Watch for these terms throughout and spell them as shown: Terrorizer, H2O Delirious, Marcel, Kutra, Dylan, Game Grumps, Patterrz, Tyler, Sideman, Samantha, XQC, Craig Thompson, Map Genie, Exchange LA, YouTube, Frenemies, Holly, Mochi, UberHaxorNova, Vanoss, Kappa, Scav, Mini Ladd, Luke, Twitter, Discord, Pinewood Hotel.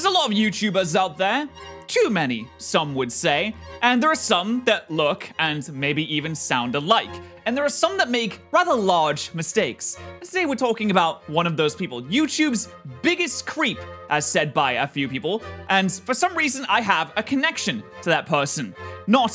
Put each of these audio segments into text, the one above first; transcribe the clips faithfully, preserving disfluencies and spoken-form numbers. There's a lot of YouTubers out there, too many, some would say, and there are some that look and maybe even sound alike, and there are some that make rather large mistakes. And today we're talking about one of those people, YouTube's biggest creep, as said by a few people, and for some reason I have a connection to that person. Not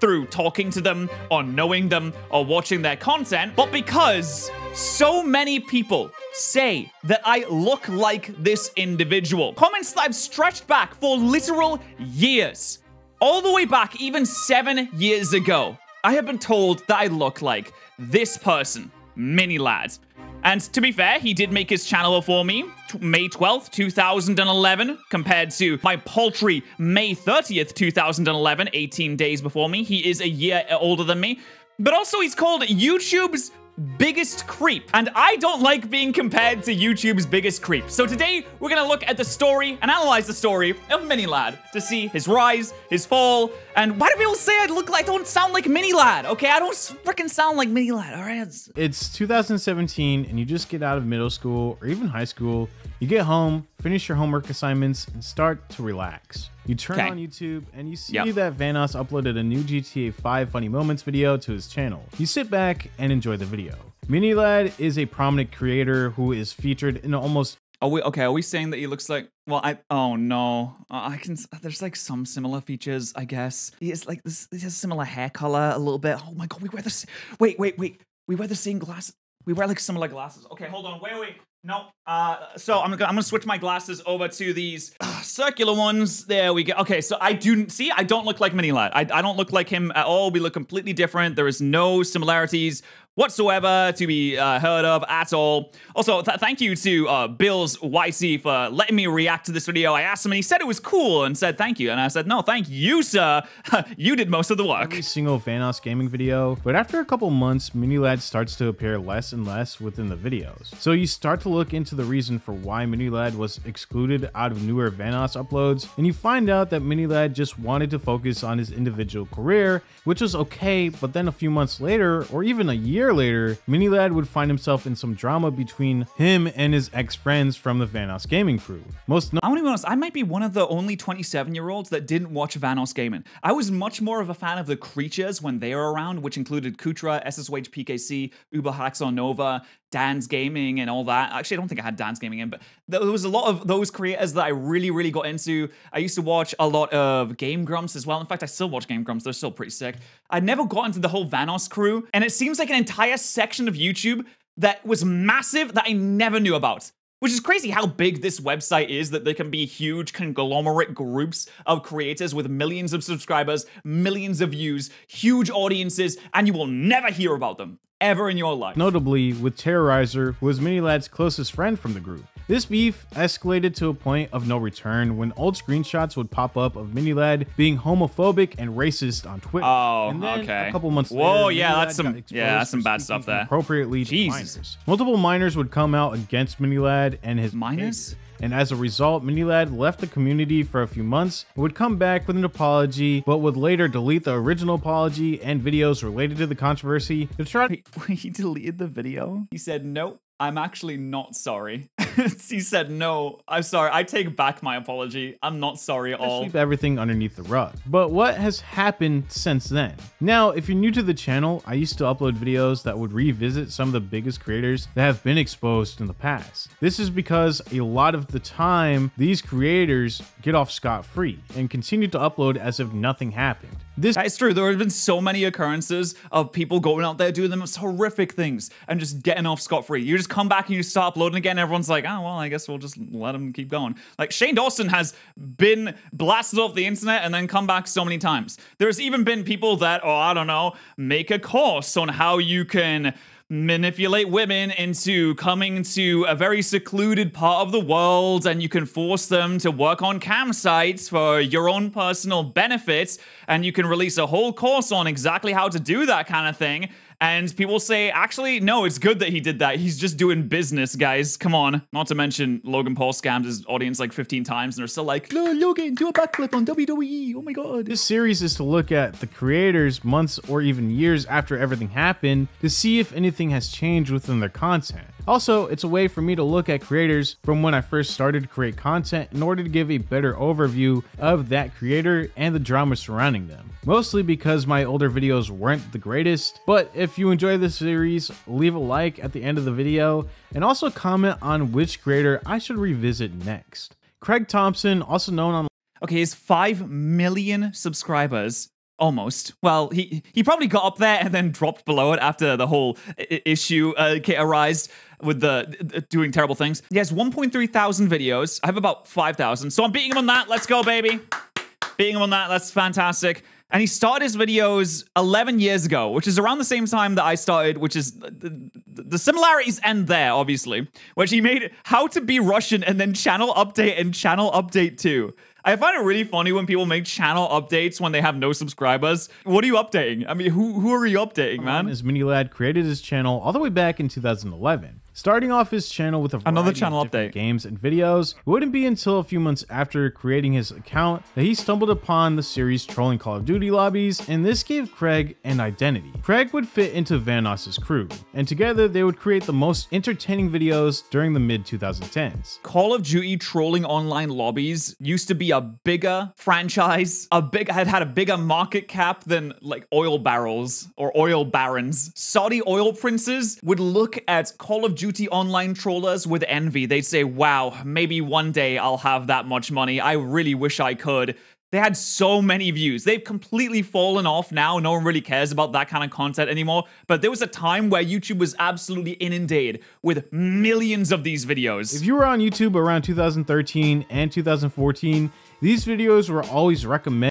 through talking to them, or knowing them, or watching their content, but because so many people say that I look like this individual. Comments that I've stretched back for literal years, all the way back even seven years ago, I have been told that I look like this person, Mini Ladd. And to be fair, he did make his channel for me, May twelfth, two thousand eleven, compared to my paltry May thirtieth, two thousand eleven, eighteen days before me. He is a year older than me, but also he's called YouTube's biggest creep, and I don't like being compared to YouTube's biggest creep. So today, we're gonna look at the story and analyze the story of Mini Ladd to see his rise, his fall, and why do people say I look like, I don't sound like Mini Ladd, okay? I don't freaking sound like Mini Ladd, all right? It's two thousand seventeen, and you just get out of middle school or even high school. You get home, finish your homework assignments, and start to relax. You turn okay. on YouTube and you see yep. that Vanoss uploaded a new G T A five funny moments video to his channel. You sit back and enjoy the video. Mini Ladd is a prominent creator who is featured in almost... Are we, okay, are we saying that he looks like... Well, I... Oh, no. Uh, I can... There's, like, some similar features, I guess. He has, like, this... He has similar hair color a little bit. Oh, my God. We wear the... Wait, wait, wait. We wear the same glasses. We wear, like, similar glasses. Okay, hold on. Wait, wait. No, uh, so I'm gonna, I'm gonna switch my glasses over to these uh, circular ones. There we go. Okay, so I do, see, I don't look like Mini Ladd. I, I don't look like him at all. We look completely different. There is no similarities whatsoever to be uh, heard of at all. Also, th thank you to uh, Bills Y C for letting me react to this video. I asked him and he said it was cool and said thank you. And I said, no, thank you, sir. You did most of the work. Every single Vanoss Gaming video. But after a couple months, Mini Ladd starts to appear less and less within the videos. So you start to look into the reason for why Mini Ladd was excluded out of newer Vanoss uploads, and you find out that Mini Ladd just wanted to focus on his individual career, which was okay, but then a few months later, or even a year later, Mini Ladd would find himself in some drama between him and his ex-friends from the Vanoss Gaming crew. Most no I want to be honest, I might be one of the only twenty-seven-year-olds that didn't watch Vanoss Gaming. I was much more of a fan of The Creatures when they were around, which included Kutra, S S O H P K C, UberHaxorNova, Dan's Gaming and all that. Actually, I don't think I had Dan's Gaming in, but there was a lot of those creators that I really, really got into. I used to watch a lot of Game Grumps as well. In fact, I still watch Game Grumps. They're still pretty sick. I never got into the whole Vanoss crew, and it seems like an entire section of YouTube that was massive that I never knew about. Which is crazy how big this website is, that there can be huge conglomerate groups of creators with millions of subscribers, millions of views, huge audiences, and you will never hear about them ever in your life. Notably with Terrorizer, who was Mini Ladd's closest friend from the group. This beef escalated to a point of no return when old screenshots would pop up of Mini Ladd being homophobic and racist on Twitter. Oh, and then okay. a couple months later, Whoa, yeah, that's some, yeah, that's some bad stuff there. Appropriately to minors. Multiple minors would come out against Mini Ladd and his minors. And as a result, Mini Ladd left the community for a few months and would come back with an apology, but would later delete the original apology and videos related to the controversy to try to- Wait, he deleted the video? He said, nope, I'm actually not sorry. He said, no, I'm sorry. I take back my apology. I'm not sorry at all. Sweep everything underneath the rug. But what has happened since then? Now, if you're new to the channel, I used to upload videos that would revisit some of the biggest creators that have been exposed in the past. This is because a lot of the time, these creators get off scot-free and continue to upload as if nothing happened. This That's true. There have been so many occurrences of people going out there doing the most horrific things and just getting off scot-free. You just come back and you start uploading again. And everyone's like, oh, well, I guess we'll just let him keep going. Like Shane Dawson has been blasted off the internet and then come back so many times. There's even been people that, oh, I don't know, make a course on how you can manipulate women into coming to a very secluded part of the world, and you can force them to work on campsites for your own personal benefit, and you can release a whole course on exactly how to do that kind of thing. And people say, actually, no, it's good that he did that. He's just doing business, guys. Come on. Not to mention, Logan Paul scammed his audience like fifteen times, and they're still like, no, Logan, do a backflip on W W E. Oh my God. This series is to look at the creators months or even years after everything happened to see if anything has changed within their content. Also, it's a way for me to look at creators from when I first started to create content in order to give a better overview of that creator and the drama surrounding them. Mostly because my older videos weren't the greatest, but if you enjoy this series, leave a like at the end of the video and also comment on which creator I should revisit next. Craig Thompson, also known on... Okay, he's five million subscribers. Almost. Well, he he probably got up there and then dropped below it after the whole issue uh, arised with the, the doing terrible things. He has one point three thousand videos. I have about five thousand. So I'm beating him on that. Let's go, baby. Beating him on that. That's fantastic. And he started his videos eleven years ago, which is around the same time that I started, which is the, the, the similarities end there, obviously, which he made How to Be Russian and then Channel Update and Channel Update two. I find it really funny when people make channel updates when they have no subscribers. What are you updating? I mean, who, who are you updating, man? As Mini Ladd created his channel all the way back in two thousand eleven. Starting off his channel with a variety Another channel of different update. games and videos, it wouldn't be until a few months after creating his account that he stumbled upon the series trolling Call of Duty lobbies, and this gave Craig an identity. Craig would fit into Vanoss's crew, and together they would create the most entertaining videos during the mid two thousand tens. Call of Duty trolling online lobbies used to be a bigger franchise, a big had had a bigger market cap than like oil barrels or oil barons. Saudi oil princes would look at Call of Duty Duty online trollers with envy. They'd say, wow, maybe one day I'll have that much money. I really wish I could. They had so many views. They've completely fallen off now. No one really cares about that kind of content anymore. But there was a time where YouTube was absolutely inundated with millions of these videos. If you were on YouTube around two thousand thirteen and two thousand fourteen, these videos were always recommended,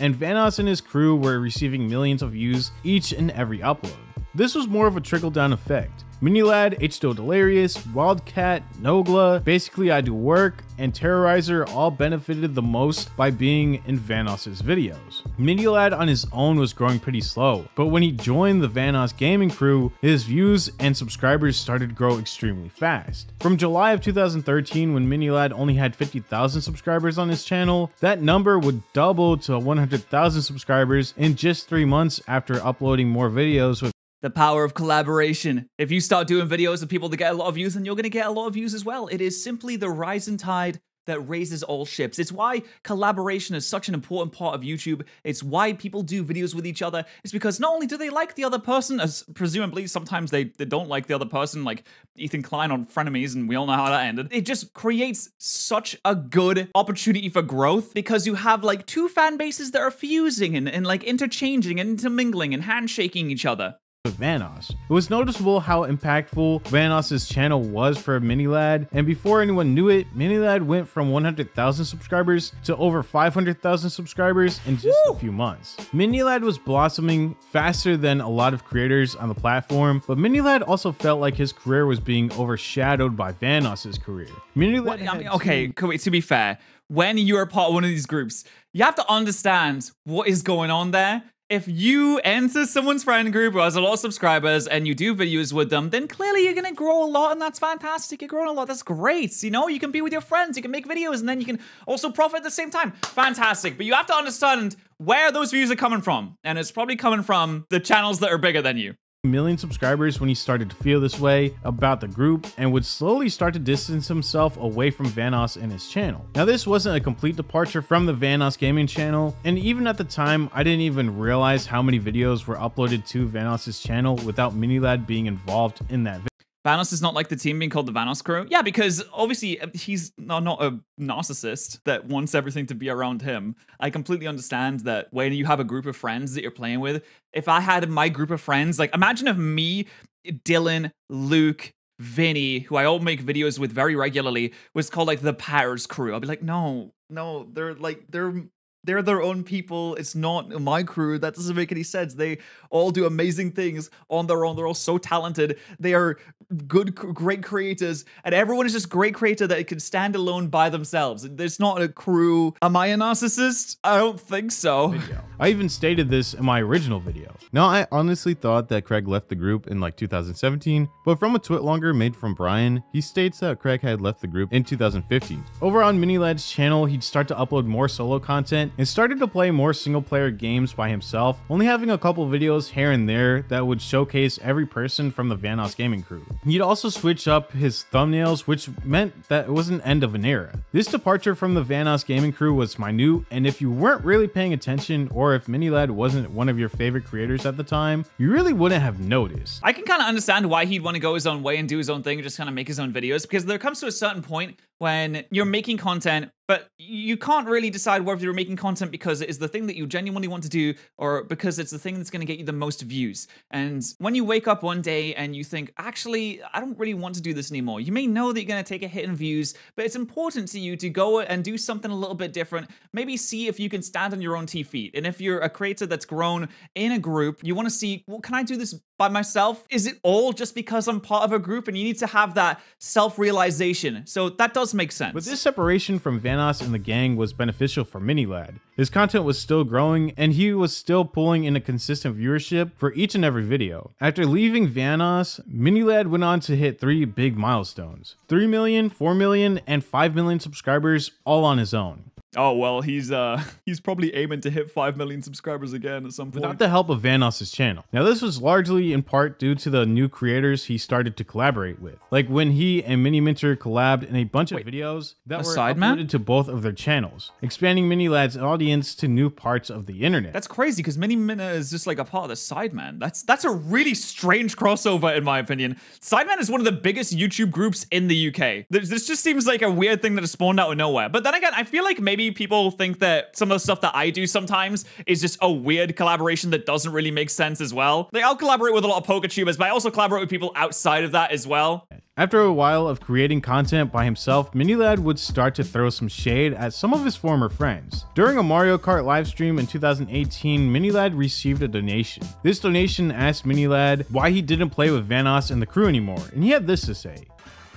and Vanoss and his crew were receiving millions of views each and every upload. This was more of a trickle-down effect. Mini Ladd, H two O Delirious, Wildcat, Nogla, Basically I Do Work, and Terrorizer all benefited the most by being in Vanoss's videos. Mini Ladd on his own was growing pretty slow, but when he joined the Vanoss gaming crew, his views and subscribers started to grow extremely fast. From July of two thousand thirteen, when Mini Ladd only had fifty thousand subscribers on his channel, that number would double to one hundred thousand subscribers in just three months after uploading more videos with the power of collaboration. If you start doing videos with people that get a lot of views, then you're going to get a lot of views as well. It is simply the rising tide that raises all ships. It's why collaboration is such an important part of YouTube. It's why people do videos with each other. It's because not only do they like the other person, as presumably sometimes they, they don't like the other person, like Ethan Klein on Frenemies, and we all know how that ended. It just creates such a good opportunity for growth because you have like two fan bases that are fusing and, and like interchanging and intermingling and handshaking each other. With Vanoss. It was noticeable how impactful Vanoss's channel was for Mini Ladd, and before anyone knew it, Mini Ladd went from one hundred thousand subscribers to over five hundred thousand subscribers in just Woo! a few months. Mini Ladd was blossoming faster than a lot of creators on the platform, but Mini Ladd also felt like his career was being overshadowed by Vanoss's career. Mini Ladd well, I mean, okay, to be fair, when you are part of one of these groups, you have to understand what is going on there. If you enter someone's friend group who has a lot of subscribers and you do videos with them, then clearly you're going to grow a lot, and that's fantastic. You're growing a lot. That's great. You know, you can be with your friends, you can make videos, and then you can also profit at the same time. Fantastic. But you have to understand where those views are coming from. And it's probably coming from the channels that are bigger than you. Million subscribers when he started to feel this way about the group and would slowly start to distance himself away from Vanoss and his channel. Now, this wasn't a complete departure from the Vanoss gaming channel, and even at the time I didn't even realize how many videos were uploaded to Vanoss's channel without Mini Ladd being involved in that video. Vanoss is not like the team being called the Vanoss crew? Yeah, because obviously he's not a narcissist that wants everything to be around him. I completely understand that when you have a group of friends that you're playing with, if I had my group of friends, like imagine if me, Dylan, Luke, Vinny, who I all make videos with very regularly, was called like the Patterrz crew. I'd be like, no, no, they're like, they're... They're their own people. It's not my crew. That doesn't make any sense. They all do amazing things on their own. They're all so talented. They are good, great creators. And everyone is just great creator that can stand alone by themselves. There's not a crew. Am I a narcissist? I don't think so. Video. I even stated this in my original video. Now, I honestly thought that Craig left the group in like two thousand seventeen, but from a twitlonger made from Brian, he states that Craig had left the group in two thousand fifteen. Over on Mini Ladd's channel, he'd start to upload more solo content and started to play more single player games by himself, only having a couple videos here and there that would showcase every person from the Vanoss gaming crew. He'd also switch up his thumbnails, which meant that it was an end of an era. This departure from the Vanoss gaming crew was minute, and if you weren't really paying attention or if Mini Ladd wasn't one of your favorite creators at the time, you really wouldn't have noticed. I can kind of understand why he'd want to go his own way and do his own thing and just kind of make his own videos, because there comes to a certain point when you're making content, but you can't really decide whether you're making content because it is the thing that you genuinely want to do or because it's the thing that's going to get you the most views. And when you wake up one day and you think, actually, I don't really want to do this anymore, you may know that you're going to take a hit in views, but it's important to you to go and do something a little bit different. Maybe see if you can stand on your own two feet. And if you're a creator that's grown in a group, you want to see, well, can I do this by myself? Is it all just because I'm part of a group? And you need to have that self-realization. So that does make sense. But this separation from Vanoss and the gang was beneficial for Mini Ladd. His content was still growing and he was still pulling in a consistent viewership for each and every video. After leaving Vanoss, Mini Ladd went on to hit three big milestones: three million, four million, and five million subscribers, all on his own. Oh, well, he's uh, he's probably aiming to hit five million subscribers again at some point. Without the help of Vanoss's channel. Now, this was largely in part due to the new creators he started to collaborate with. Like when he and Miniminter collabed in a bunch Wait, of videos that were uploaded man? to both of their channels, expanding Mini Ladd's audience to new parts of the internet. That's crazy, because Miniminter is just like a part of the Sideman. That's, that's a really strange crossover, in my opinion. Sideman is one of the biggest YouTube groups in the U K. This, this just seems like a weird thing that has spawned out of nowhere. But then again, I feel like maybe people think that some of the stuff that I do sometimes is just a weird collaboration that doesn't really make sense as well. Like, I'll collaborate with a lot of poker tubers, but I also collaborate with people outside of that as well. After a while of creating content by himself, Mini Ladd would start to throw some shade at some of his former friends. During a Mario Kart livestream in two thousand eighteen, Mini Ladd received a donation. This donation asked Mini Ladd why he didn't play with Vanoss and the crew anymore, and he had this to say.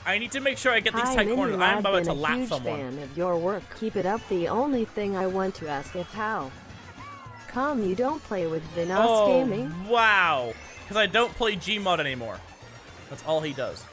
I need to make sure I get these Hi, tight corners. I'm about to lap someone. I'm a huge fan of your work. Keep it up. The only thing I want to ask is how come you don't play with Vanoss oh, Gaming? Oh, wow. Because I don't play Gmod anymore. That's all he does.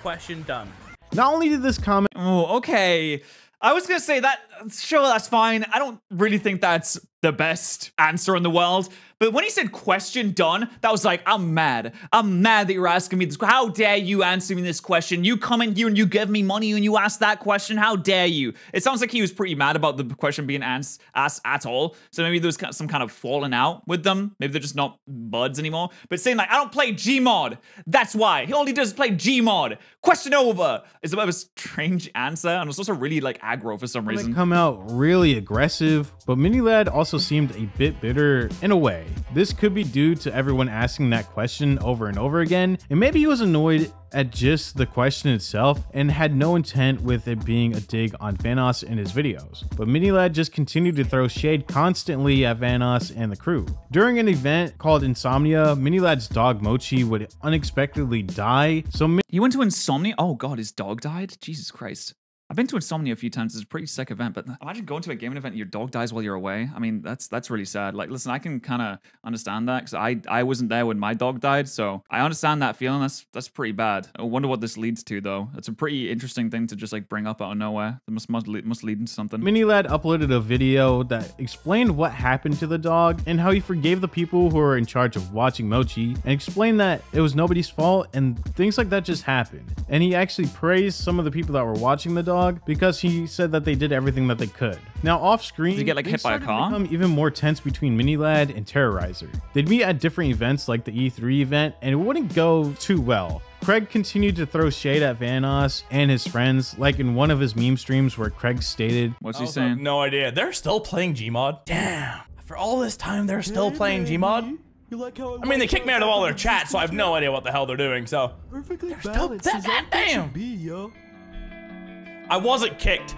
Question done. Not only did this comment... Oh, okay. I was going to say that, sure, that's fine. I don't really think that's the best answer in the world. But when he said question done, that was like, I'm mad. I'm mad that you're asking me this. How dare you answer me this question? You come in here and you give me money and you ask that question. How dare you? It sounds like he was pretty mad about the question being asked at all. So maybe there was some kind of falling out with them. Maybe they're just not buds anymore. But saying like, I don't play Gmod. That's why. He only does play Gmod. Question over. It's a bit of a strange answer. And it's also really like aggro for some reason. They come out really aggressive. But Mini Ladd also seemed a bit bitter in a way. This could be due to everyone asking that question over and over again, and maybe he was annoyed at just the question itself and had no intent with it being a dig on Vanoss and his videos. But Mini Ladd just continued to throw shade constantly at Vanoss and the crew. During an event called Insomnia, Mini Ladd's dog Mochi would unexpectedly die. So Min You went to Insomnia? Oh god, his dog died? Jesus Christ. I've been to Insomnia a few times. It's a pretty sick event, but imagine going to a gaming event and your dog dies while you're away. I mean, that's that's really sad. Like, listen, I can kind of understand that because I, I wasn't there when my dog died, so I understand that feeling. That's that's pretty bad. I wonder what this leads to, though. It's a pretty interesting thing to just, like, bring up out of nowhere. It must, must, lead, must lead into something. Mini Ladd uploaded a video that explained what happened to the dog and how he forgave the people who were in charge of watching Mochi and explained that it was nobody's fault and things like that just happened. And he actually praised some of the people that were watching the dog because he said that they did everything that they could. Now off screen, they get like hit by a car. Become even more tense between Mini Ladd and Terrorizer. They'd meet at different events like the E three event, and it wouldn't go too well. Craig continued to throw shade at Vanoss and his friends, like in one of his meme streams where Craig stated, "What's he saying? No idea. They're still playing Gmod. Damn. After all this time, they're still playing Gmod." Like how I mean, they kicked me out of all their chat, so I have no idea what the hell they're doing. So perfectly balanced. Damn. I wasn't kicked.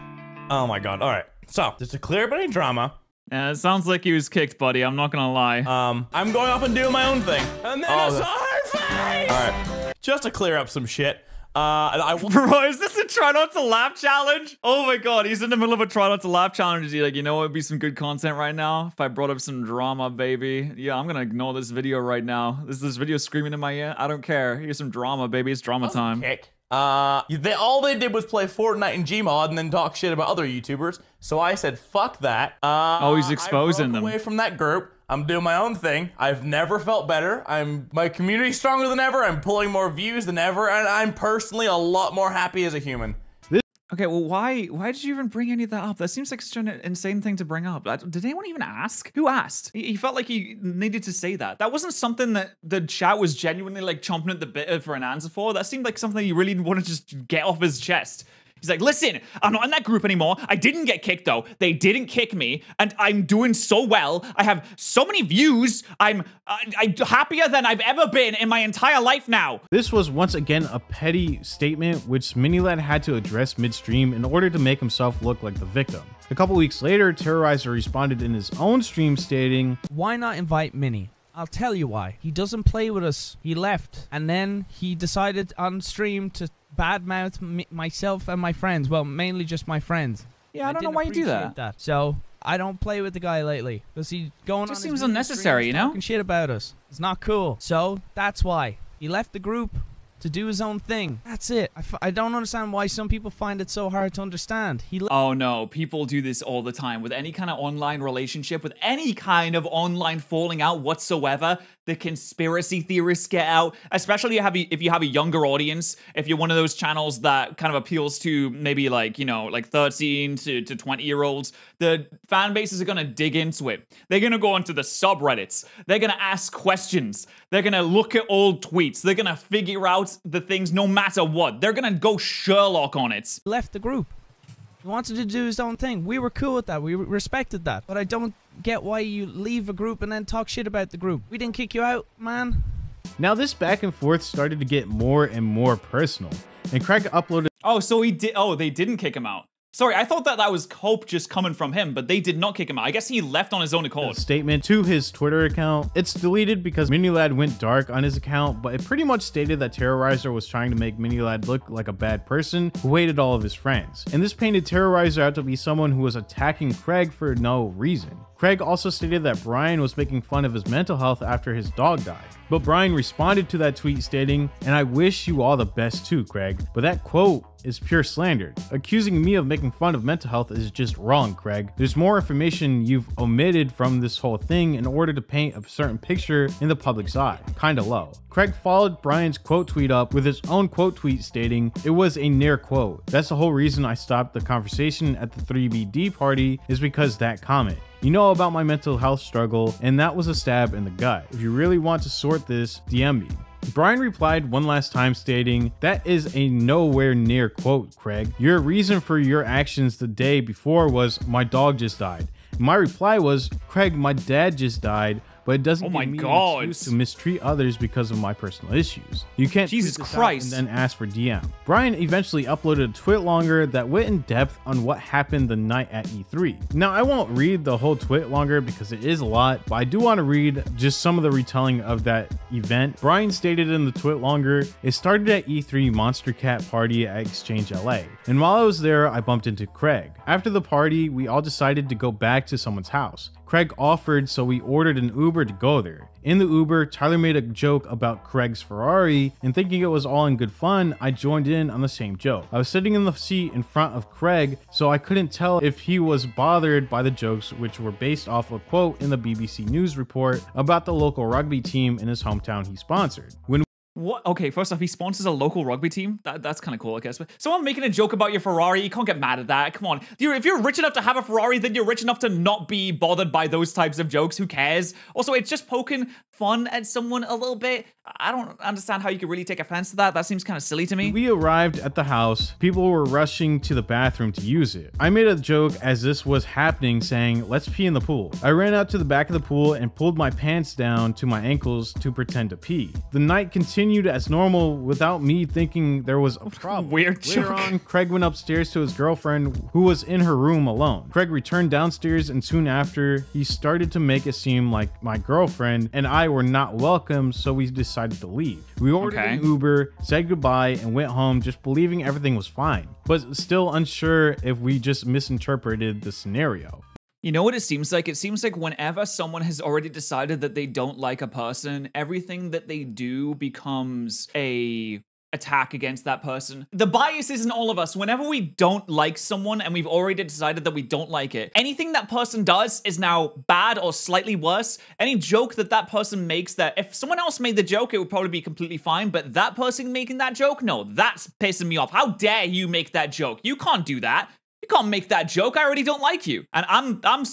Oh my god. All right. So, there's a clear but any drama. Yeah, it sounds like he was kicked, buddy. I'm not gonna lie. Um, I'm going off and doing my own thing. And then oh, I saw her face! All right. Just to clear up some shit. Uh, and I Bro, is this a try not to laugh challenge? Oh my god, he's in the middle of a try not to laugh challenge. He's like, you know what would be some good content right now? If I brought up some drama, baby. Yeah, I'm gonna ignore this video right now. This this video screaming in my ear. I don't care. Here's some drama, baby. It's drama time. Kick. Uh, they, all they did was play Fortnite and Gmod and then talk shit about other YouTubers. So I said, fuck that. Uh, oh, he's exposing I them. Away from that group. I'm doing my own thing. I've never felt better. I'm my community's stronger than ever. I'm pulling more views than ever, and I'm personally a lot more happy as a human. Okay, well, why why did you even bring any of that up? That seems like such an insane thing to bring up. Did anyone even ask? Who asked? He, he felt like he needed to say that. That wasn't something that the chat was genuinely like chomping at the bit for an answer for. That seemed like something he really wanted to just get off his chest. He's like, listen, I'm not in that group anymore. I didn't get kicked though. They didn't kick me, and I'm doing so well. I have so many views. I'm, I, I'm happier than I've ever been in my entire life now. This was once again a petty statement which Mini Ladd had to address midstream in order to make himself look like the victim. A couple weeks later, Terrorizer responded in his own stream stating, "Why not invite Mini? I'll tell you why. He doesn't play with us. He left, and then he decided on stream to badmouth myself and my friends. Well, mainly just my friends. Yeah, I don't I know why you do that. that. So I don't play with the guy lately. Cause he going it just on. Just seems unnecessary, you know. Talking shit about us. It's not cool. So that's why he left the group to do his own thing. That's it. I, f I don't understand why some people find it so hard to understand. He. Oh no, people do this all the time with any kind of online relationship, with any kind of online falling out whatsoever. The conspiracy theorists get out, especially if you have a younger audience. If you're one of those channels that kind of appeals to maybe like, you know, like thirteen to twenty year olds, the fan bases are gonna dig into it. They're gonna go onto the subreddits. They're gonna ask questions. They're gonna look at old tweets. They're gonna figure out the things no matter what. They're gonna go Sherlock on it. Left the group. He wanted to do his own thing. We were cool with that. We respected that. But I don't get why you leave a group and then talk shit about the group. We didn't kick you out, man. Now this back and forth started to get more and more personal. And Craig uploaded... Oh, so he did... Oh, they didn't kick him out. Sorry, I thought that that was hope just coming from him, but they did not kick him out. I guess he left on his own accord. Statement to his Twitter account. It's deleted because Mini Ladd went dark on his account, but it pretty much stated that Terrorizer was trying to make Mini Ladd look like a bad person who hated all of his friends. And this painted Terrorizer out to be someone who was attacking Craig for no reason. Craig also stated that Brian was making fun of his mental health after his dog died. But Brian responded to that tweet stating, "And I wish you all the best too, Craig. But that quote is pure slander. Accusing me of making fun of mental health is just wrong, Craig. There's more information you've omitted from this whole thing in order to paint a certain picture in the public's eye. Kinda low." Craig followed Brian's quote tweet up with his own quote tweet stating, "It was a near quote. That's the whole reason I stopped the conversation at the three B D party is because that comment. You know about my mental health struggle, and that was a stab in the gut. If you really want to sort this, D M me." Brian replied one last time stating, "That is a nowhere near quote, Craig. Your reason for your actions the day before was, my dog just died. My reply was, Craig, my dad just died, but it doesn't oh my give me God. an excuse to mistreat others because of my personal issues. You can't Jesus Christ and then ask for D M." Brian eventually uploaded a twit longer that went in depth on what happened the night at E three. Now, I won't read the whole twit longer because it is a lot, but I do want to read just some of the retelling of that event. Brian stated in the twit longer, "It started at E three Monster Cat party at Exchange L A. And while I was there, I bumped into Craig. After the party, we all decided to go back to someone's house. Craig offered, so we ordered an Uber to go there. In the Uber, Tyler made a joke about Craig's Ferrari, and thinking it was all in good fun, I joined in on the same joke. I was sitting in the seat in front of Craig, so I couldn't tell if he was bothered by the jokes, which were based off a quote in the B B C News report about the local rugby team in his hometown he sponsored. When What? Okay, first off, he sponsors a local rugby team. That, that's kind of cool, I guess. But someone making a joke about your Ferrari, you can't get mad at that. Come on. You're, if you're rich enough to have a Ferrari, then you're rich enough to not be bothered by those types of jokes. Who cares? Also, it's just poking fun at someone a little bit. I don't understand how you could really take offense to that. That seems kind of silly to me. We arrived at the house. People were rushing to the bathroom to use it. I made a joke as this was happening, saying, let's pee in the pool. I ran out to the back of the pool and pulled my pants down to my ankles to pretend to pee. The night continued as normal without me thinking there was a problem. Weird joke. Later on, Craig went upstairs to his girlfriend who was in her room alone. Craig returned downstairs and soon after, he started to make it seem like my girlfriend and I were not welcome, so we decided decided to leave. We ordered okay. an Uber, said goodbye, and went home just believing everything was fine, but still unsure if we just misinterpreted the scenario. You know what it seems like? It seems like whenever someone has already decided that they don't like a person, everything that they do becomes a attack against that person. The bias is in all of us. Whenever we don't like someone and we've already decided that we don't like it, anything that person does is now bad or slightly worse. Any joke that that person makes, that if someone else made the joke, it would probably be completely fine, but that person making that joke, no, that's pissing me off. How dare you make that joke? You can't do that. You can't make that joke. I already don't like you. And I'm I'm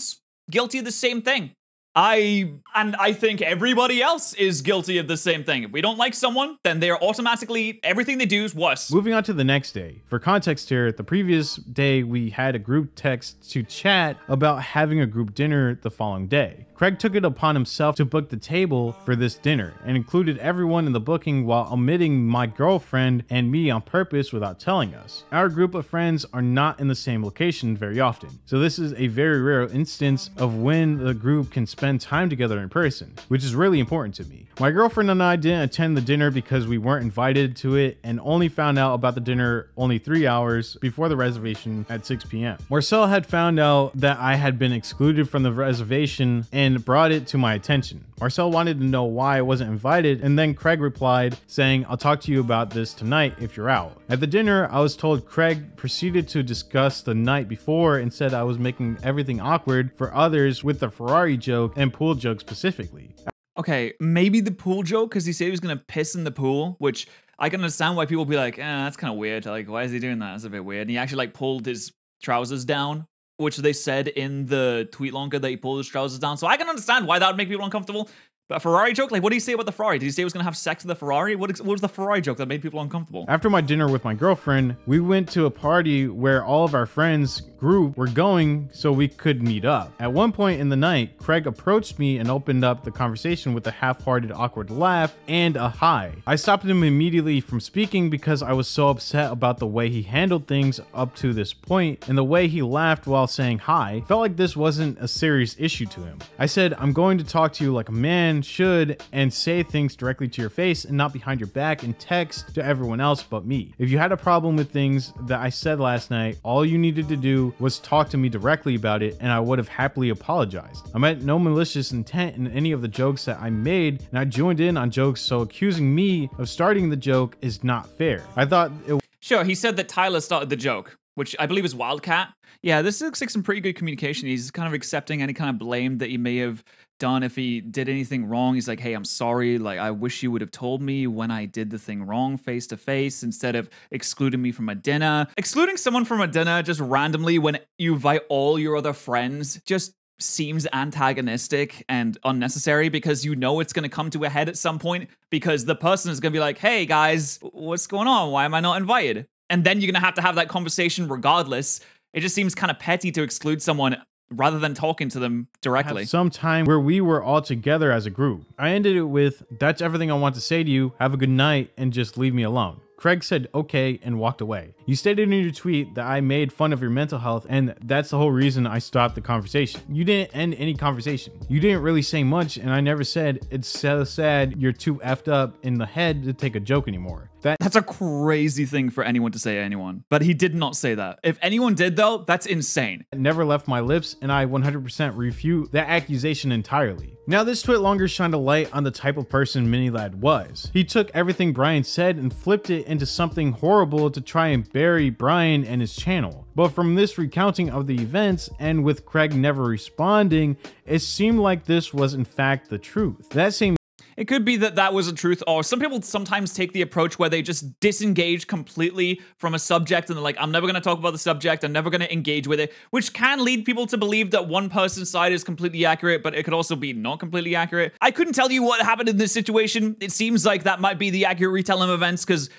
guilty of the same thing. I, and I think everybody else is guilty of the same thing. If we don't like someone, then they're automatically, everything they do is worse. Moving on to the next day. For context here, the previous day we had a group text to chat about having a group dinner the following day. Craig took it upon himself to book the table for this dinner and included everyone in the booking while omitting my girlfriend and me on purpose without telling us. Our group of friends are not in the same location very often, so this is a very rare instance of when the group can spend spend time together in person, which is really important to me. My girlfriend and I didn't attend the dinner because we weren't invited to it and only found out about the dinner only three hours before the reservation at six p m Marcel had found out that I had been excluded from the reservation and brought it to my attention. Marcel wanted to know why I wasn't invited, and then Craig replied saying, "I'll talk to you about this tonight if you're out." At the dinner, I was told Craig proceeded to discuss the night before and said I was making everything awkward for others with the Ferrari joke and pool joke specifically. Okay, maybe the pool joke, because he said he was gonna piss in the pool, which I can understand why people be like, eh, that's kind of weird. Like, why is he doing that? That's a bit weird. And he actually like pulled his trousers down, which they said in the tweet longer that he pulled his trousers down. So I can understand why that would make people uncomfortable. But a Ferrari joke? Like, what did he say about the Ferrari? Did he say he was gonna have sex with the Ferrari? What, what was the Ferrari joke that made people uncomfortable? After my dinner with my girlfriend, we went to a party where all of our friends' group were going so we could meet up. At one point in the night, Craig approached me and opened up the conversation with a half-hearted, awkward laugh and a hi. I stopped him immediately from speaking because I was so upset about the way he handled things up to this point, and the way he laughed while saying hi felt like this wasn't a serious issue to him. I said, "I'm going to talk to you like a man should and say things directly to your face and not behind your back and text to everyone else but me. If you had a problem with things that I said last night, all you needed to do was talk to me directly about it and I would have happily apologized. I meant no malicious intent in any of the jokes that I made, and I joined in on jokes, so accusing me of starting the joke is not fair." I thought it was sure, he said that Tyler started the joke, which I believe is Wildcat. Yeah, this looks like some pretty good communication. He's kind of accepting any kind of blame that he may have done if he did anything wrong. He's like, "Hey, I'm sorry. Like, I wish you would have told me when I did the thing wrong face to face instead of excluding me from a dinner." Excluding someone from a dinner just randomly when you invite all your other friends just seems antagonistic and unnecessary, because you know it's going to come to a head at some point, because the person is going to be like, "Hey guys, what's going on? Why am I not invited?" And then you're going to have to have that conversation regardless. It just seems kind of petty to exclude someone rather than talking to them directly. Some time where we were all together as a group. I ended it with, "That's everything I want to say to you. Have a good night and just leave me alone." Craig said okay and walked away. "You stated in your tweet that I made fun of your mental health, and that's the whole reason I stopped the conversation. You didn't end any conversation. You didn't really say much, and I never said it's so sad you're too effed up in the head to take a joke anymore." That that's a crazy thing for anyone to say to anyone, but he did not say that. If anyone did though, that's insane. It never left my lips, and I one hundred percent refute that accusation entirely. Now this tweet longer shined a light on the type of person Mini Ladd was. He took everything Brian said and flipped it into something horrible to try and bury Brian and his channel. But from this recounting of the events, and with Craig never responding, it seemed like this was in fact the truth. That same It could be that that was a truth, or some people sometimes take the approach where they just disengage completely from a subject and they're like, "I'm never going to talk about the subject, I'm never going to engage with it," which can lead people to believe that one person's side is completely accurate, but it could also be not completely accurate. I couldn't tell you what happened in this situation. It seems like that might be the accurate retelling of events, because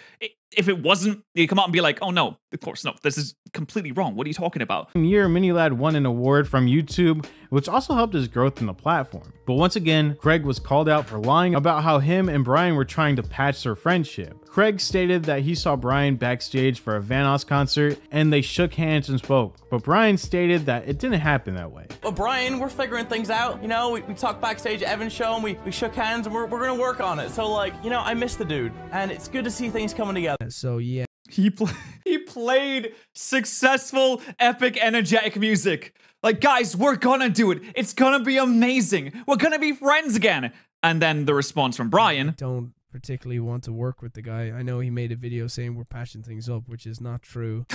if it wasn't, you come out and be like, "Oh no, of course, no, this is completely wrong. What are you talking about?" Year, Mini Ladd won an award from YouTube which also helped his growth in the platform. But once again, Craig was called out for lying about how him and Brian were trying to patch their friendship. Craig stated that he saw Brian backstage for a Vanoss concert and they shook hands and spoke, but Brian stated that it didn't happen that way. Well, Brian, we're figuring things out. You know, we, we talked backstage at Evan's show and we, we shook hands and we're, we're gonna work on it. So like, you know, I miss the dude and it's good to see things coming together. So yeah. He, play he played successful, epic, energetic music. Like, guys, we're gonna do it. It's gonna be amazing. We're gonna be friends again. And then the response from Brian. I don't particularly want to work with the guy. I know he made a video saying we're patching things up, which is not true.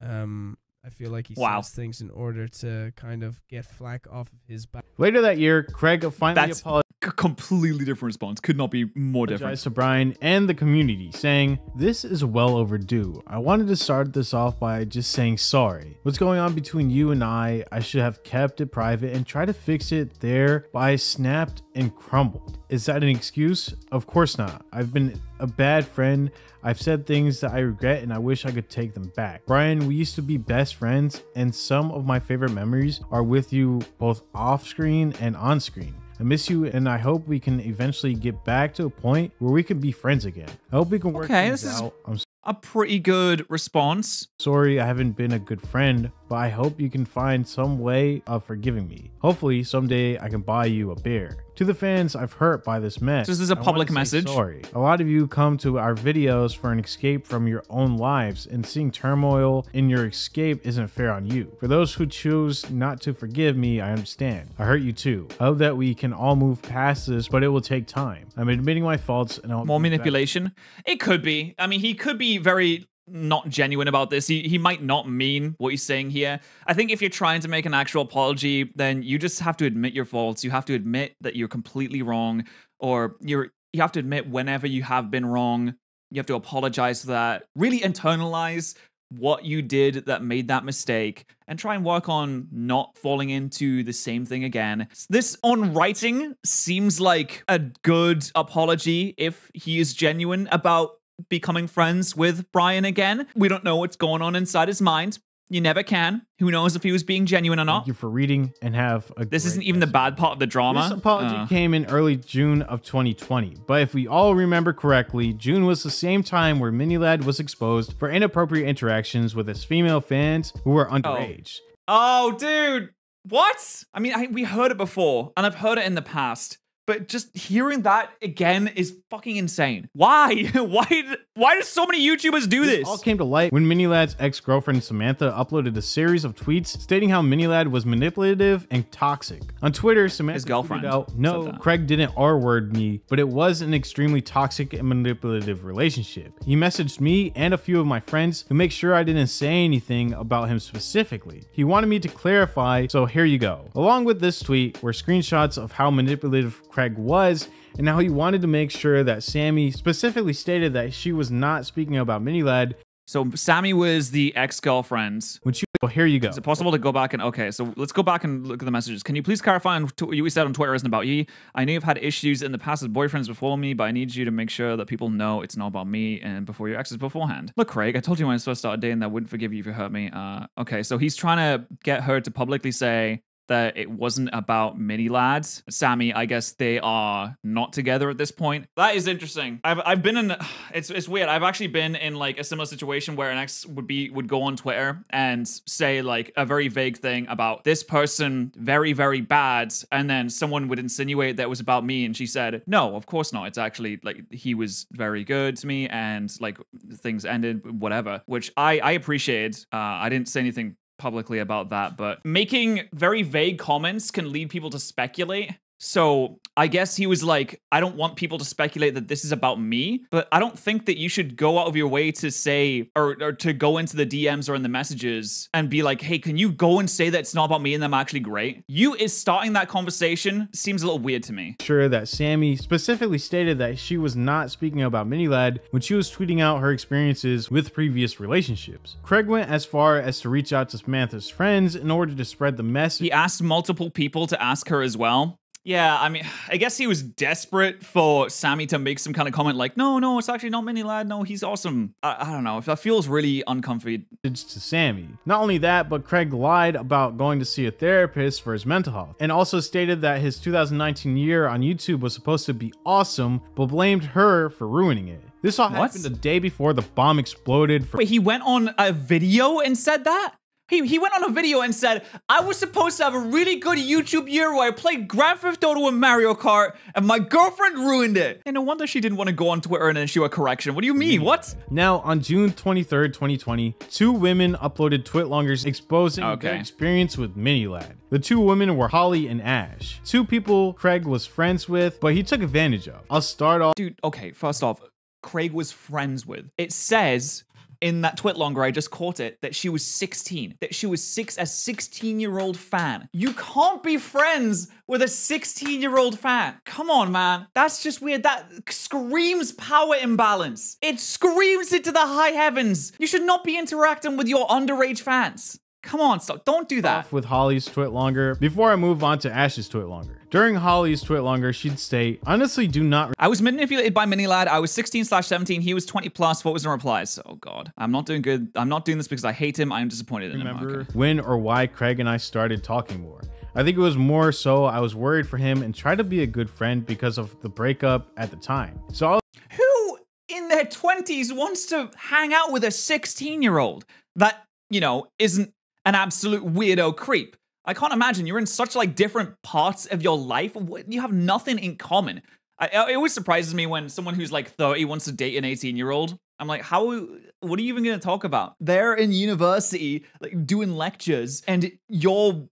um... I feel like he wow. says things in order to kind of get flack off of his back. Later that year, Craig finally That's apologized. A completely different response. Could not be more different. To Brian and the community, saying, "This is well overdue. I wanted to start this off by just saying sorry. What's going on between you and I, I should have kept it private and tried to fix it there, but I snapped and crumbled. Is that an excuse? Of course not. I've been a bad friend. I've said things that I regret and I wish I could take them back. Brian, we used to be best friends and some of my favorite memories are with you both off screen and on screen. I miss you and I hope we can eventually get back to a point where we can be friends again. I hope we can work okay, this out. I'm sorry. A pretty good response. Sorry, I haven't been a good friend, but I hope you can find some way of forgiving me. Hopefully someday I can buy you a beer. To the fans I've hurt by this mess. So this is a I public message. Sorry. A lot of you come to our videos for an escape from your own lives, and seeing turmoil in your escape isn't fair on you. For those who choose not to forgive me, I understand. I hurt you too. I hope that we can all move past this, but it will take time. I'm admitting my faults and I'll- More manipulation? It could be. I mean, he could be very not genuine about this. He, he might not mean what he's saying here. I think if you're trying to make an actual apology, then you just have to admit your faults. You have to admit that you're completely wrong, or you're you have to admit whenever you have been wrong. You have to apologize for that. Really internalize what you did that made that mistake and try and work on not falling into the same thing again. This on writing seems like a good apology if he is genuine about becoming friends with Brian again. We don't know what's going on inside his mind. You never can. Who knows if he was being genuine or not? Thank you for reading and have a This isn't even lesson. The bad part of the drama. This apology uh. came in early June of twenty twenty, but if we all remember correctly, June was the same time where Mini Ladd was exposed for inappropriate interactions with his female fans who were underage. Oh, oh dude, what? I mean, I, we heard it before and I've heard it in the past. But just hearing that again is fucking insane. Why? Why? Why do so many YouTubers do this? This all came to light when Mini Ladd's ex-girlfriend Samantha uploaded a series of tweets stating how Mini Ladd was manipulative and toxic. On Twitter, Samantha His girlfriend tweeted out, "No, Craig didn't R-word me, but it was an extremely toxic and manipulative relationship. He messaged me and a few of my friends to make sure I didn't say anything about him specifically. He wanted me to clarify, so here you go." Along with this tweet were screenshots of how manipulative Craig Craig was and how he wanted to make sure that Sammy specifically stated that she was not speaking about Mini Ladd. So Sammy was the ex-girlfriend. Which, well, here you go. Is it possible to go back and, okay, so let's go back and look at the messages. Can you please clarify on what you said on Twitter isn't about you? I know you've had issues in the past with boyfriends before me, but I need you to make sure that people know it's not about me and before your exes beforehand. Look, Craig, I told you when I first started dating that I wouldn't forgive you if you hurt me. Uh, okay, so he's trying to get her to publicly say that it wasn't about Mini Ladd. Sammy, I guess they are not together at this point. That is interesting. I've I've been in, it's it's weird. I've actually been in like a similar situation where an ex would be would go on Twitter and say like a very vague thing about this person, very very bad, and then someone would insinuate that it was about me, and she said, "No, of course not. It's actually like he was very good to me, and like things ended, whatever." Which I I appreciated. Uh, I didn't say anything publicly about that, but making very vague comments can lead people to speculate. So I guess he was like, I don't want people to speculate that this is about me, but I don't think that you should go out of your way to say, or, or to go into the D Ms or in the messages and be like, hey, can you go and say that it's not about me and I'm actually great? You is starting that conversation seems a little weird to me. Sure that Sammy specifically stated that she was not speaking about Mini Ladd when she was tweeting out her experiences with previous relationships. Craig went as far as to reach out to Samantha's friends in order to spread the message. He asked multiple people to ask her as well. Yeah, I mean, I guess he was desperate for Sammy to make some kind of comment like, no, no, it's actually not Mini Ladd. No, he's awesome. I, I don't know. If that feels really uncomfy. It's to Sammy. Not only that, but Craig lied about going to see a therapist for his mental health and also stated that his two thousand nineteen year on YouTube was supposed to be awesome, but blamed her for ruining it. This all what? happened the day before the bomb exploded. For Wait, he went on a video and said that? He, he went on a video and said, I was supposed to have a really good YouTube year where I played Grand Theft Auto and Mario Kart, and my girlfriend ruined it. And no wonder she didn't want to go on Twitter and issue a correction. What do you mean? What? Now, on June twenty-third, twenty twenty, two women uploaded twitlongers exposing okay. their experience with Mini Ladd. The two women were Hallie and Ash, two people Craig was friends with, but he took advantage of. I'll start off- Dude, okay, first off, Craig was friends with. It says- in that twitlonger, I just caught it, that she was sixteen, that she was six, a sixteen-year-old fan. You can't be friends with a sixteen-year-old fan. Come on, man. That's just weird. That screams power imbalance. It screams into the high heavens. You should not be interacting with your underage fans. Come on, stop. Don't do that. Off with Hallie's twitlonger before I move on to Ash's twitlonger. During Hallie's twitlonger, she'd state, honestly, do not. I was manipulated by Mini Ladd. I was sixteen slash seventeen. He was twenty plus. What was the replies? Oh, God. I'm not doing good. I'm not doing this because I hate him. I'm disappointed in him. Remember when or why Craig and I started talking more. I think it was more so I was worried for him and tried to be a good friend because of the breakup at the time. So I'll who in their twenties wants to hang out with a sixteen-year-old that, you know, isn't an absolute weirdo creep. I can't imagine. You're in such like different parts of your life. You have nothing in common. I, it always surprises me when someone who's like thirty wants to date an eighteen year old. I'm like, how, what are you even gonna talk about? They're in university, like doing lectures, and you're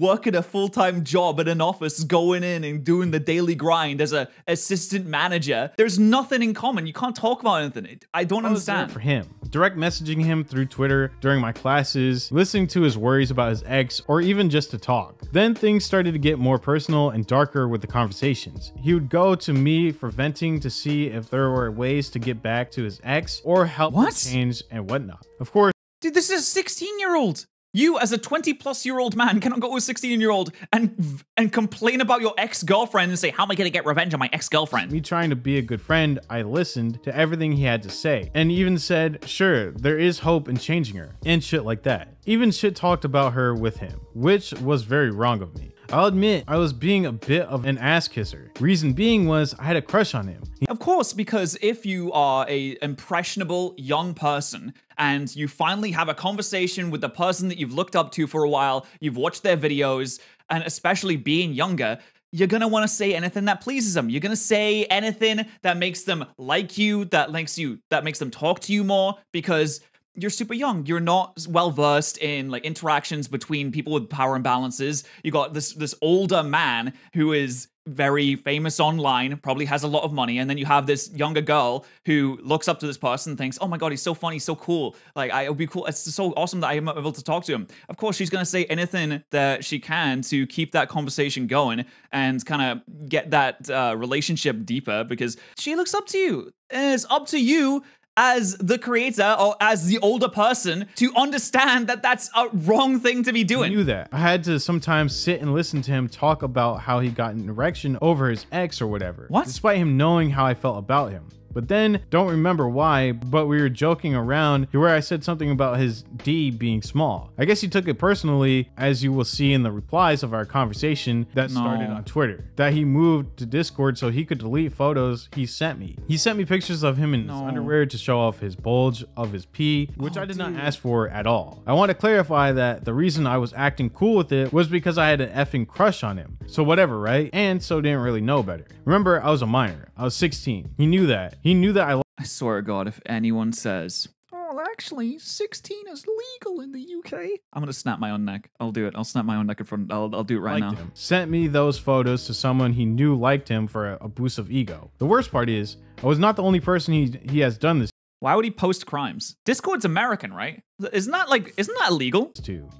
working a full-time job at an office, going in and doing the daily grind as a assistant manager. There's nothing in common. You can't talk about anything. I don't understand. For him, direct messaging him through Twitter during my classes, listening to his worries about his ex, or even just to talk. Then things started to get more personal and darker with the conversations. He would go to me for venting to see if there were ways to get back to his ex or help what? change and whatnot. Of course, dude, this is a sixteen-year-old. You, as a twenty-plus-year-old man, cannot go to a sixteen-year-old and and complain about your ex-girlfriend and say, how am I going to get revenge on my ex-girlfriend? Me trying to be a good friend, I listened to everything he had to say and even said, sure, there is hope in changing her and shit like that. Even shit talked about her with him, which was very wrong of me. I'll admit I was being a bit of an ass kisser. Reason being was I had a crush on him. He of course, because if you are a impressionable young person and you finally have a conversation with the person that you've looked up to for a while, you've watched their videos, and especially being younger, you're gonna wanna say anything that pleases them. You're gonna say anything that makes them like you, that links you, that makes them talk to you more, because you're super young. You're not well versed in like interactions between people with power imbalances. You got this this older man who is very famous online, probably has a lot of money, and then you have this younger girl who looks up to this person and thinks, oh my God, he's so funny, so cool. Like, I, it would be cool. It's so awesome that I am able to talk to him. Of course, she's going to say anything that she can to keep that conversation going and kind of get that uh, relationship deeper because she looks up to you. And it's up to you as the creator or as the older person to understand that that's a wrong thing to be doing. I knew that. I had to sometimes sit and listen to him talk about how he got an erection over his ex or whatever. What? Despite him knowing how I felt about him. But then, don't remember why, but we were joking around to where I said something about his D being small. I guess he took it personally, as you will see in the replies of our conversation that no. started on Twitter, that he moved to Discord so he could delete photos he sent me. He sent me pictures of him in no. his underwear to show off his bulge of his pee, which oh, I did dude. not ask for at all. I want to clarify that the reason I was acting cool with it was because I had an effing crush on him. So whatever, right? And so didn't really know better. Remember, I was a minor. I was sixteen. He knew that. He knew that I- I swear to God, if anyone says, oh, well, actually, sixteen is legal in the U K. I'm gonna snap my own neck. I'll do it. I'll snap my own neck in front. I'll, I'll do it right now. Him. Sent me those photos to someone he knew liked him for a, a boost of ego. The worst part is, I was not the only person he, he has done this. Why would he post crimes? Discord's American, right? Isn't that like, isn't that illegal?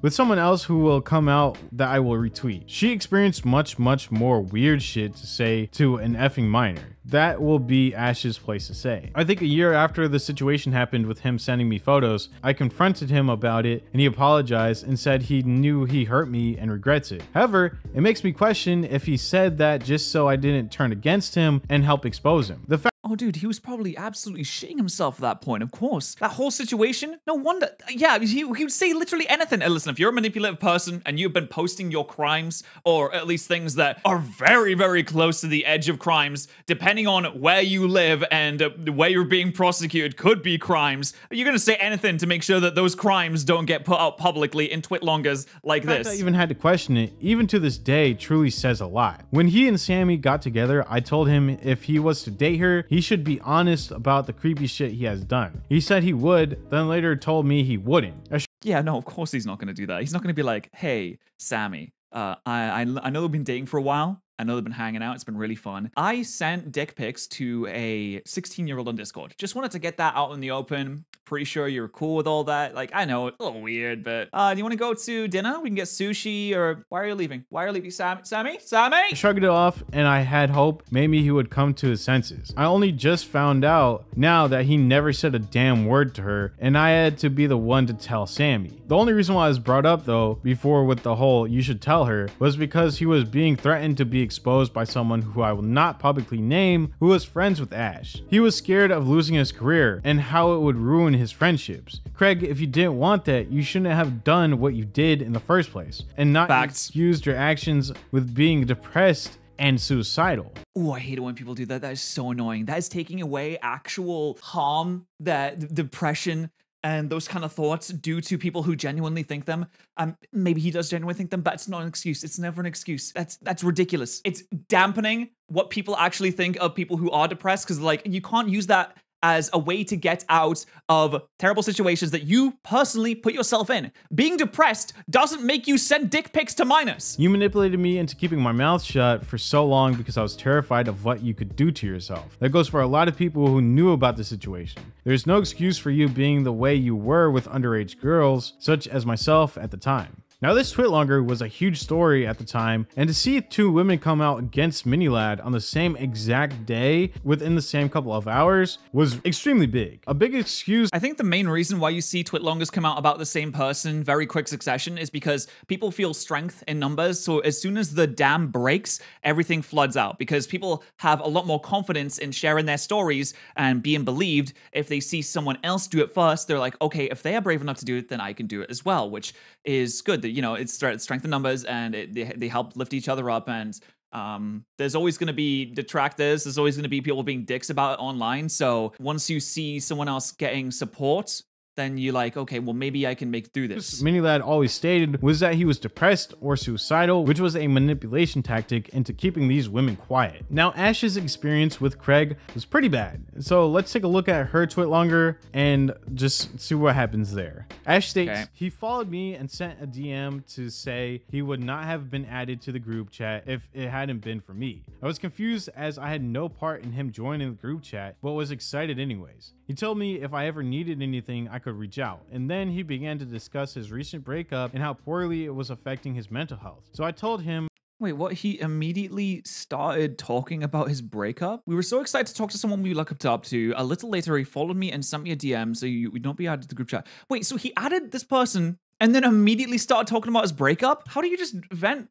With someone else who will come out that I will retweet. She experienced much, much more weird shit to say to an effing minor. That will be Ash's place to say. I think a year after the situation happened with him sending me photos, I confronted him about it and he apologized and said he knew he hurt me and regrets it. However, it makes me question if he said that just so I didn't turn against him and help expose him. The fact Oh, dude, he was probably absolutely shitting himself at that point, of course. That whole situation, no wonder. Yeah, he, he would say literally anything. And listen, if you're a manipulative person and you've been posting your crimes, or at least things that are very, very close to the edge of crimes, depending on where you live and uh, where you're being prosecuted could be crimes, you're going to say anything to make sure that those crimes don't get put out publicly in twitlongers like this. I even had to question it, even to this day, truly says a lot. When he and Sammy got together, I told him if he was to date her, he should be honest about the creepy shit he has done. He said he would, then later told me he wouldn't. Yeah, no, of course he's not going to do that. He's not going to be like, hey, Sammy, uh, I, I, I know we've been dating for a while. I know they've been hanging out. It's been really fun. I sent dick pics to a sixteen-year-old on Discord. Just wanted to get that out in the open. Pretty sure you're cool with all that. Like, I know, it's a little weird, but uh, do you want to go to dinner? We can get sushi, or why are you leaving? Why are you leaving, Sam Sammy? Sammy? I shrugged it off, and I had hope maybe he would come to his senses. I only just found out now that he never said a damn word to her, and I had to be the one to tell Sammy. The only reason why I was brought up, though, before with the whole you should tell her, was because he was being threatened to be exposed by someone who I will not publicly name, who was friends with Ash. He was scared of losing his career and how it would ruin his friendships. Craig, if you didn't want that, you shouldn't have done what you did in the first place, and not Facts. excused your actions with being depressed and suicidal. Oh, I hate it when people do that. That is so annoying. That is taking away actual harm, that depression, and those kind of thoughts due to people who genuinely think them. Um, maybe he does genuinely think them, but it's not an excuse. It's never an excuse. That's that's ridiculous. It's dampening what people actually think of people who are depressed, because like you can't use that as a way to get out of terrible situations that you personally put yourself in. Being depressed doesn't make you send dick pics to minors. You manipulated me into keeping my mouth shut for so long because I was terrified of what you could do to yourself. That goes for a lot of people who knew about the situation. There's no excuse for you being the way you were with underage girls, such as myself at the time. Now, this twitlonger was a huge story at the time, and to see two women come out against Mini Ladd on the same exact day within the same couple of hours was extremely big. A big excuse. I think the main reason why you see twitlongers come out about the same person very quick succession is because people feel strength in numbers. So as soon as the dam breaks, everything floods out because people have a lot more confidence in sharing their stories and being believed. If they see someone else do it first, they're like, okay, if they are brave enough to do it, then I can do it as well, which is good. You know, it's strength in numbers, and it, they, they help lift each other up. And um, there's always going to be detractors. There's always going to be people being dicks about it online. So once you see someone else getting support, then you're like, okay, well, maybe I can make through this. Mini Ladd always stated was that he was depressed or suicidal, which was a manipulation tactic into keeping these women quiet. Now, Ash's experience with Craig was pretty bad. So let's take a look at her twitlonger and just see what happens there. Ash states, okay. He followed me and sent a D M to say he would not have been added to the group chat if it hadn't been for me. I was confused as I had no part in him joining the group chat, but was excited anyways. He told me if I ever needed anything, I could reach out. And then he began to discuss his recent breakup and how poorly it was affecting his mental health. So I told him, wait, what? He immediately started talking about his breakup? We were so excited to talk to someone we looked up to. A little later, he followed me and sent me a D M, so you would not be added to the group chat. Wait, so he added this person and then immediately started talking about his breakup? How do you just vent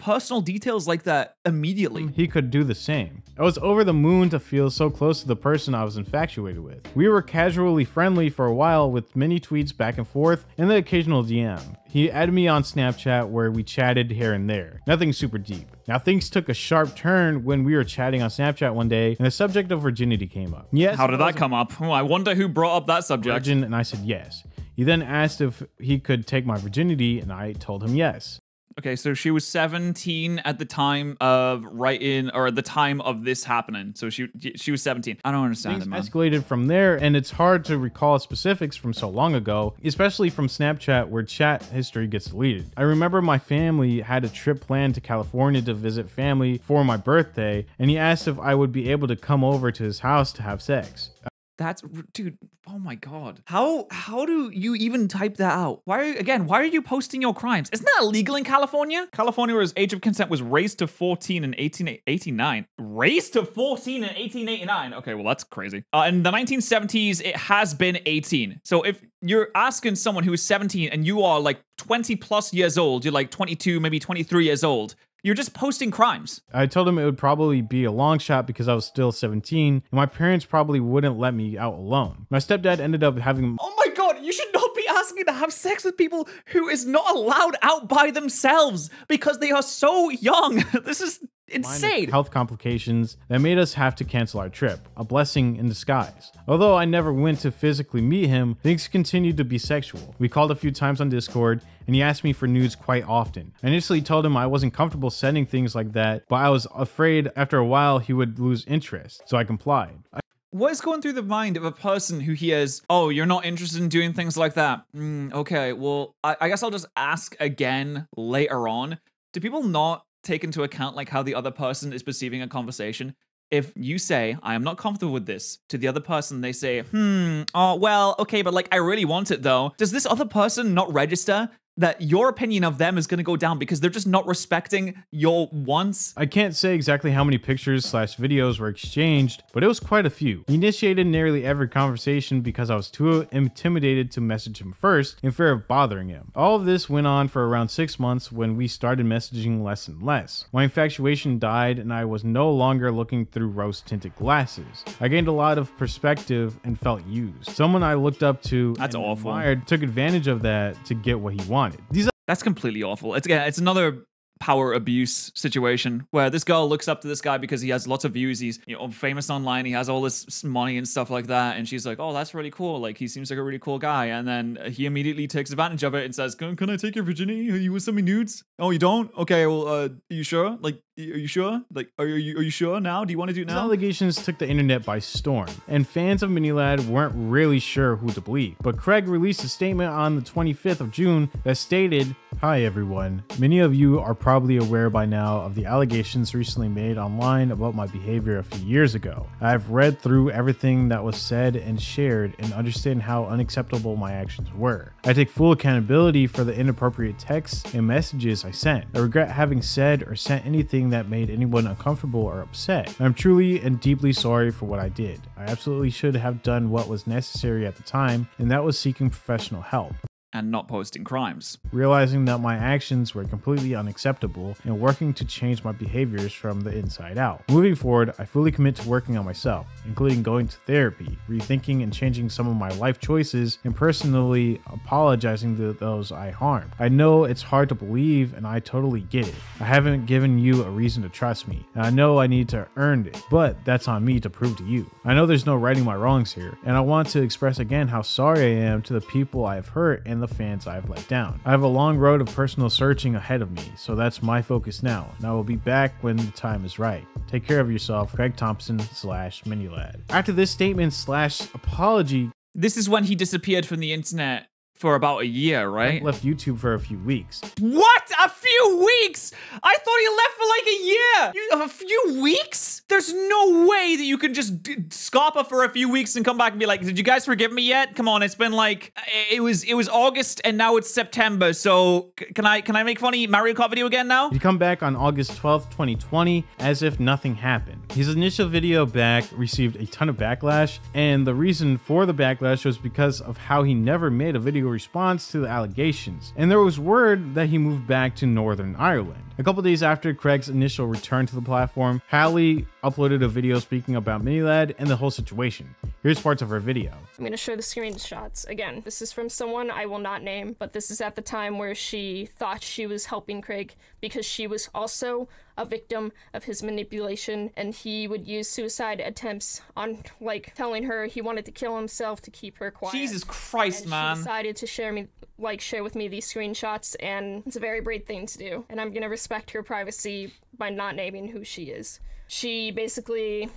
personal details like that immediately? He could do the same. I was over the moon to feel so close to the person I was infatuated with. We were casually friendly for a while with many tweets back and forth and the occasional D M. He added me on Snapchat where we chatted here and there. Nothing super deep. Now, things took a sharp turn when we were chatting on Snapchat one day and the subject of virginity came up. Yes. How did that come up? Oh, I wonder who brought up that subject. Virgin, and I said yes. He then asked if he could take my virginity, and I told him yes. Okay, so she was seventeen at the time of writing, or at the time of this happening. So she she was seventeen. I don't understand. Things it, man. escalated from there, and it's hard to recall specifics from so long ago, especially from Snapchat, where chat history gets deleted. I remember my family had a trip planned to California to visit family for my birthday, and he asked if I would be able to come over to his house to have sex. That's, dude, oh my God. How how do you even type that out? Why are you, again, why are you posting your crimes? Isn't that illegal in California? California's age of consent was raised to fourteen in eighteen eighty-nine. Raised to fourteen in eighteen eighty-nine? Okay, well, that's crazy. Uh, in the nineteen seventies, it has been eighteen. So if you're asking someone who is seventeen and you are like twenty plus years old, you're like twenty-two, maybe twenty-three years old, you're just posting crimes. I told him it would probably be a long shot because I was still seventeen, and my parents probably wouldn't let me out alone. My stepdad ended up having- Oh my God, you should not be asking to have sex with people who is not allowed out by themselves because they are so young. This is insane. Health complications that made us have to cancel our trip, a blessing in disguise. Although I never went to physically meet him, things continued to be sexual. We called a few times on Discord, and he asked me for nudes quite often. I initially told him I wasn't comfortable sending things like that, but I was afraid after a while he would lose interest, so I complied. I What is going through the mind of a person who hears, oh, you're not interested in doing things like that? Mm, okay, well, I, I guess I'll just ask again later on. Do people not take into account like how the other person is perceiving a conversation? If you say, I am not comfortable with this, to the other person, they say, hmm, oh, well, okay, but like, I really want it though. Does this other person not register that your opinion of them is going to go down because they're just not respecting your wants? I can't say exactly how many pictures slash videos were exchanged, but it was quite a few. He initiated nearly every conversation because I was too intimidated to message him first in fear of bothering him. All of this went on for around six months when we started messaging less and less. My infatuation died and I was no longer looking through rose-tinted glasses. I gained a lot of perspective and felt used. Someone I looked up to That's and awful. admired took advantage of that to get what he wanted. These That's completely awful. It's again, it's another power abuse situation where this girl looks up to this guy because he has lots of views. He's, you know, famous online. He has all this money and stuff like that. And she's like, oh, that's really cool. Like, he seems like a really cool guy. And then he immediately takes advantage of it and says, can, can I take your virginity? Are you with some nudes? Oh, you don't? Okay, well, uh, are you sure? Like, are you sure? Like, are you, are you sure now? Do you want to do it now? These allegations took the internet by storm, and fans of Mini Ladd weren't really sure who to believe. But Craig released a statement on the twenty-fifth of June that stated, hi everyone, many of you are probably aware by now of the allegations recently made online about my behavior a few years ago. I've read through everything that was said and shared and understand how unacceptable my actions were. I take full accountability for the inappropriate texts and messages I sent. I regret having said or sent anything that made anyone uncomfortable or upset. I'm truly and deeply sorry for what I did. I absolutely should have done what was necessary at the time, and that was seeking professional help. And not posting crimes. Realizing that my actions were completely unacceptable and working to change my behaviors from the inside out. Moving forward, I fully commit to working on myself, including going to therapy, rethinking and changing some of my life choices, and personally apologizing to those I harmed. I know it's hard to believe and I totally get it. I haven't given you a reason to trust me, and I know I need to earn it, but that's on me to prove to you. I know there's no righting my wrongs here, and I want to express again how sorry I am to the people I've hurt and the The fans I've let down. I have a long road of personal searching ahead of me, so that's my focus now, and I will be back when the time is right. Take care of yourself, Craig Thompson slash Mini Ladd. After this statement slash apology, this is when he disappeared from the internet for about a year, right? Left YouTube for a few weeks. What? A few weeks? I thought he left for like a year. You, a few weeks? There's no way that you can just scarper for a few weeks and come back and be like, did you guys forgive me yet? Come on, it's been like, it was it was August and now it's September. So can I can I make funny Mario Kart video again now? He come back on August twelfth, twenty twenty, as if nothing happened. His initial video back received a ton of backlash, and the reason for the backlash was because of how he never made a video response to the allegations, and there was word that he moved back to Northern Ireland. A couple days after Craig's initial return to the platform, Hallie uploaded a video speaking about Mini Ladd and the whole situation. Here's parts of her video. I'm gonna show the screenshots again. This is from someone I will not name, but this is at the time where she thought she was helping Craig because she was also a victim of his manipulation, and he would use suicide attempts on, like, telling her he wanted to kill himself to keep her quiet. Jesus Christ, and man. She decided to share me, like, share with me these screenshots, and it's a very brave thing to do, and I'm gonna respect her privacy by not naming who she is. She basically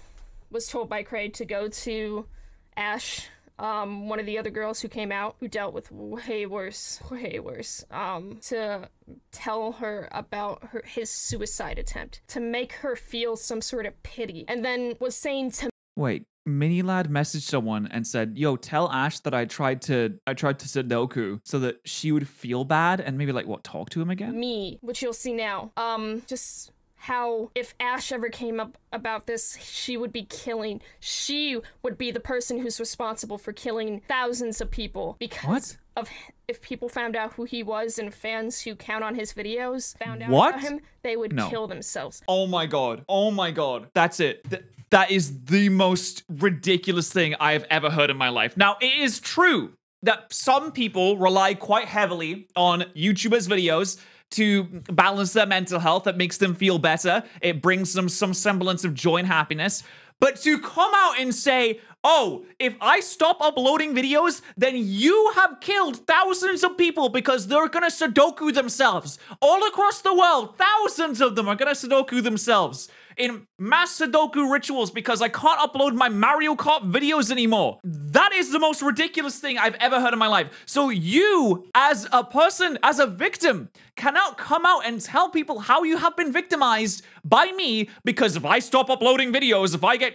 was told by Craig to go to Ash, um, one of the other girls who came out, who dealt with way worse, way worse, um, to tell her about her, his suicide attempt, to make her feel some sort of pity, and then was saying to Wait, Mini Ladd messaged someone and said, yo, tell Ash that I tried to I tried to Sudoku so that she would feel bad and maybe like, what, talk to him again? Me, which you'll see now. Um, just how if Ash ever came up about this, she would be killing. She would be the person who's responsible for killing thousands of people because what? of if people found out who he was and fans who count on his videos found out what? about him, they would no. kill themselves. Oh my God. Oh my God. That's it. Th That is the most ridiculous thing I have ever heard in my life. Now, it is true that some people rely quite heavily on YouTubers' videos to balance their mental health. That makes them feel better. It brings them some semblance of joy and happiness. But to come out and say, oh, if I stop uploading videos, then you have killed thousands of people because they're gonna Sudoku themselves. All across the world, thousands of them are gonna Sudoku themselves in mass Sudoku rituals because I can't upload my Mario Kart videos anymore. That is the most ridiculous thing I've ever heard in my life. So you, as a person, as a victim, cannot come out and tell people how you have been victimized by me because if I stop uploading videos, if I get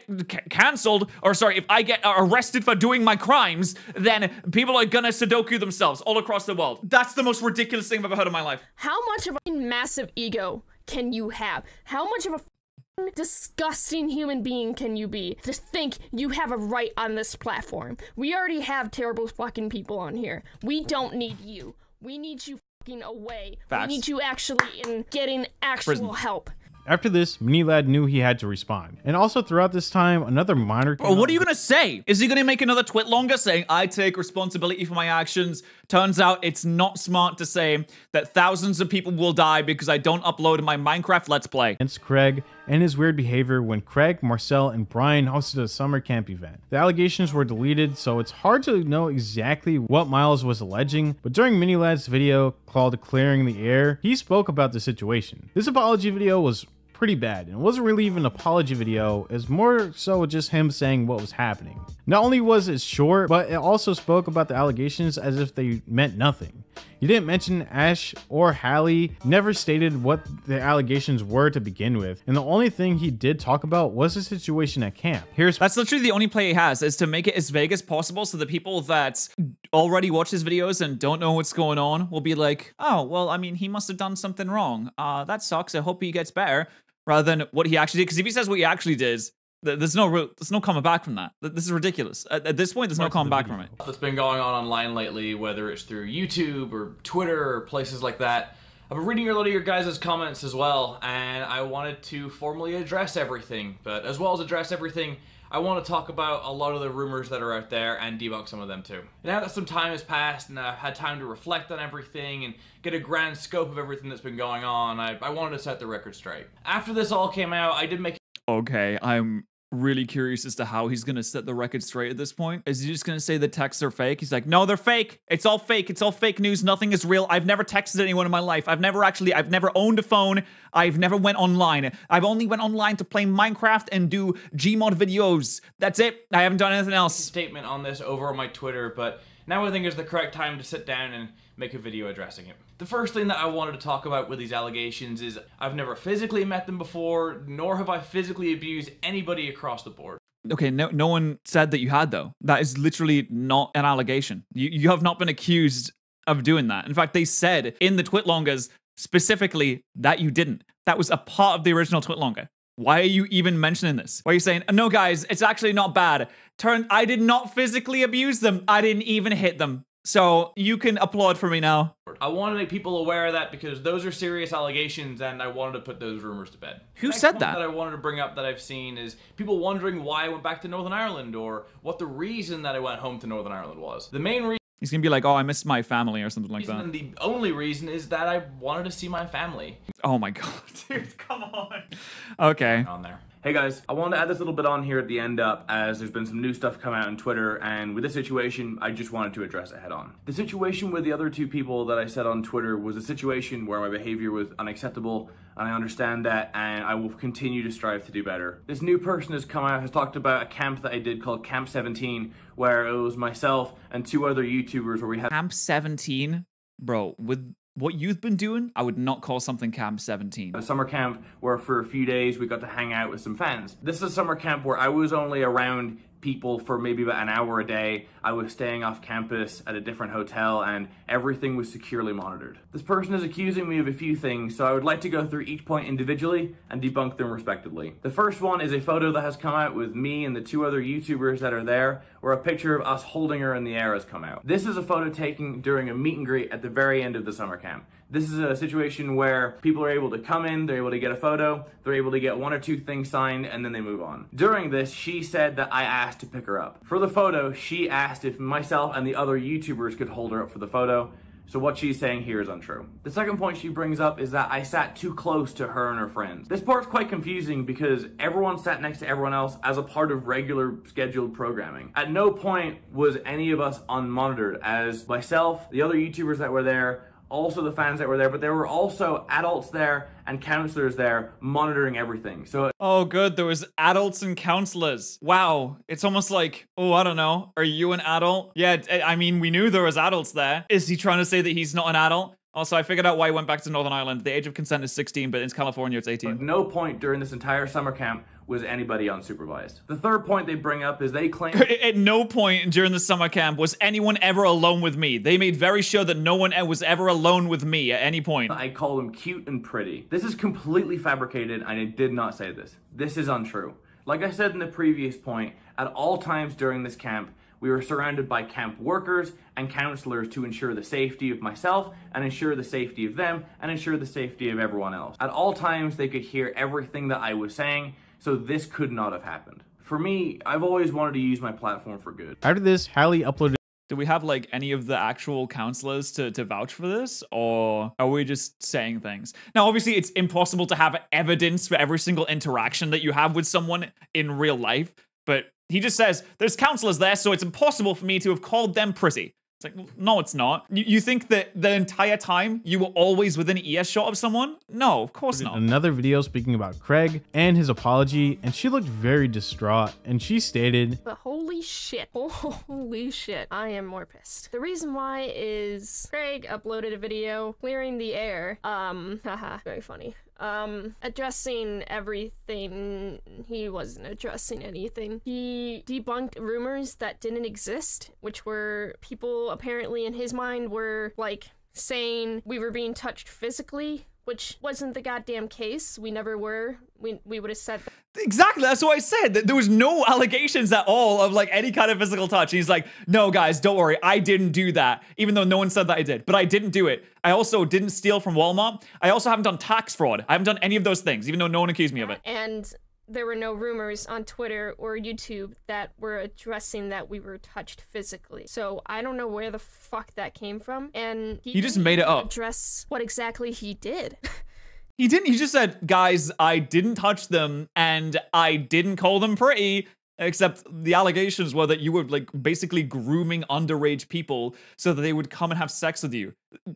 canceled, or sorry, if I get arrested for doing my crimes, then people are gonna Sudoku themselves all across the world. That's the most ridiculous thing I've ever heard in my life. How much of a massive ego can you have? How much of a disgusting human being can you be to think you have a right on this platform? We already have terrible fucking people on here. We don't need you. We need you fucking away. Facts. We need you actually in getting actual Prison. help. After this, Mini Ladd knew he had to respond. And also throughout this time, another minor- Bro, what are you gonna say? Is he gonna make another twit longer saying, I take responsibility for my actions? Turns out it's not smart to say that thousands of people will die because I don't upload my Minecraft Let's Play. It's Craig and his weird behavior when Craig, Marcel, and Brian hosted a summer camp event. The allegations were deleted, so it's hard to know exactly what Miles was alleging, but during Mini Ladd's video called Clearing the Air, he spoke about the situation. This apology video was pretty bad, and it wasn't really even an apology video, it was more so just him saying what was happening. Not only was it short, but it also spoke about the allegations as if they meant nothing. He didn't mention Ash or Hallie, never stated what the allegations were to begin with, and the only thing he did talk about was the situation at camp. Here's That's literally the only play he has, is to make it as vague as possible so the people that already watch his videos and don't know what's going on will be like, oh, well, I mean, he must have done something wrong. Uh, that sucks, I hope he gets better. Rather than what he actually did, because if he says what he actually did, there's no real, there's no coming back from that. This is ridiculous. At, at this point, there's no coming back from it. That's been going on online lately, whether it's through YouTube or Twitter or places like that. I've been reading a lot of your guys' comments as well, and I wanted to formally address everything. But as well as address everything, I want to talk about a lot of the rumors that are out there and debunk some of them too. Now that some time has passed and I've had time to reflect on everything and get a grand scope of everything that's been going on, I, I wanted to set the record straight. After this all came out, I did make- Okay, I'm really curious as to how he's going to set the record straight at this point. Is he just going to say the texts are fake? He's like, no, they're fake. It's all fake. It's all fake news. Nothing is real. I've never texted anyone in my life. I've never actually, I've never owned a phone. I've never went online. I've only went online to play Minecraft and do Gmod videos. That's it. I haven't done anything else. Statement on this over on my Twitter, but now I think is the correct time to sit down and make a video addressing it. The first thing that I wanted to talk about with these allegations is I've never physically met them before, nor have I physically abused anybody across the board. Okay, no, no one said that you had though. That is literally not an allegation. You, you have not been accused of doing that. In fact, they said in the Twitlongers specifically that you didn't. That was a part of the original Twitlonger. Why are you even mentioning this? Why are you saying, no guys, it's actually not bad. Turn, I did not physically abuse them. I didn't even hit them. So you can applaud for me now. I want to make people aware of that because those are serious allegations and I wanted to put those rumors to bed. Who said that? That I wanted to bring up that I've seen is people wondering why I went back to Northern Ireland or what the reason that I went home to Northern Ireland was. The main reason- He's gonna be like, oh, I missed my family or something like that. And the only reason is that I wanted to see my family. Oh my God, dude, come on. Okay. On there. Hey guys, I wanted to add this little bit on here at the end up as there's been some new stuff come out on Twitter and with this situation, I just wanted to address it head on. The situation with the other two people that I said on Twitter was a situation where my behavior was unacceptable and I understand that and I will continue to strive to do better. This new person has come out, has talked about a camp that I did called Camp seventeen where it was myself and two other YouTubers where we had- Camp seventeen? Bro, with what you've been doing, I would not call something camp seventeen. A summer camp where for a few days we got to hang out with some fans. This is a summer camp where I was only around people for maybe about an hour a day. I was staying off campus at a different hotel and everything was securely monitored. This person is accusing me of a few things, so I would like to go through each point individually and debunk them respectively. The first one is a photo that has come out with me and the two other YouTubers that are there, where a picture of us holding her in the air has come out. This is a photo taken during a meet and greet at the very end of the summer camp. This is a situation where people are able to come in, they're able to get a photo, they're able to get one or two things signed, and then they move on. During this, she said that I asked to pick her up. For the photo, she asked if myself and the other YouTubers could hold her up for the photo, so what she's saying here is untrue. The second point she brings up is that I sat too close to her and her friends. This part's quite confusing because everyone sat next to everyone else as a part of regular scheduled programming. At no point was any of us unmonitored, as myself, the other YouTubers that were there, also the fans that were there, but there were also adults there and counselors there monitoring everything. So oh good, there was adults and counselors. Wow, it's almost like, oh, I don't know, are you an adult? Yeah, I mean, we knew there was adults there. Is he trying to say that he's not an adult? Also, I figured out why he went back to Northern Ireland. The age of consent is sixteen, but in California, it's eighteen. At no point during this entire summer camp was anybody unsupervised. The third point they bring up is they claim- At no point during the summer camp was anyone ever alone with me. They made very sure that no one was ever alone with me at any point. I call them cute and pretty. This is completely fabricated, and I did not say this. This is untrue. Like I said in the previous point, at all times during this camp, we were surrounded by camp workers and counselors to ensure the safety of myself and ensure the safety of them and ensure the safety of everyone else. At all times, they could hear everything that I was saying, so this could not have happened. For me, I've always wanted to use my platform for good. After this, Hallie uploaded... Do we have like any of the actual counselors to, to vouch for this, or are we just saying things? Now, obviously it's impossible to have evidence for every single interaction that you have with someone in real life, but he just says, there's counselors there, so it's impossible for me to have called them pretty. It's like, no, it's not. You, you think that the entire time you were always within earshot of someone? No, of course not. Another video speaking about Craig and his apology, and she looked very distraught, and she stated, but holy shit, holy shit, I am more pissed. The reason why is Craig uploaded a video clearing the air. Um, haha, very funny. Um, addressing everything. He wasn't addressing anything. He debunked rumors that didn't exist, which were people apparently in his mind were like saying we were being touched physically, which wasn't the goddamn case. We never were. We, we would have said that. Exactly, that's what I said. That there was no allegations at all of like any kind of physical touch. And he's like, no guys, don't worry, I didn't do that. Even though no one said that I did, but I didn't do it. I also didn't steal from Walmart. I also haven't done tax fraud. I haven't done any of those things, even though no one accused me of it. And there were no rumors on Twitter or YouTube that were addressing that we were touched physically. So I don't know where the fuck that came from. And he, he just made it up. Address what exactly he did. He didn't, he just said, guys, I didn't touch them and I didn't call them pretty, except the allegations were that you were like basically grooming underage people so that they would come and have sex with you.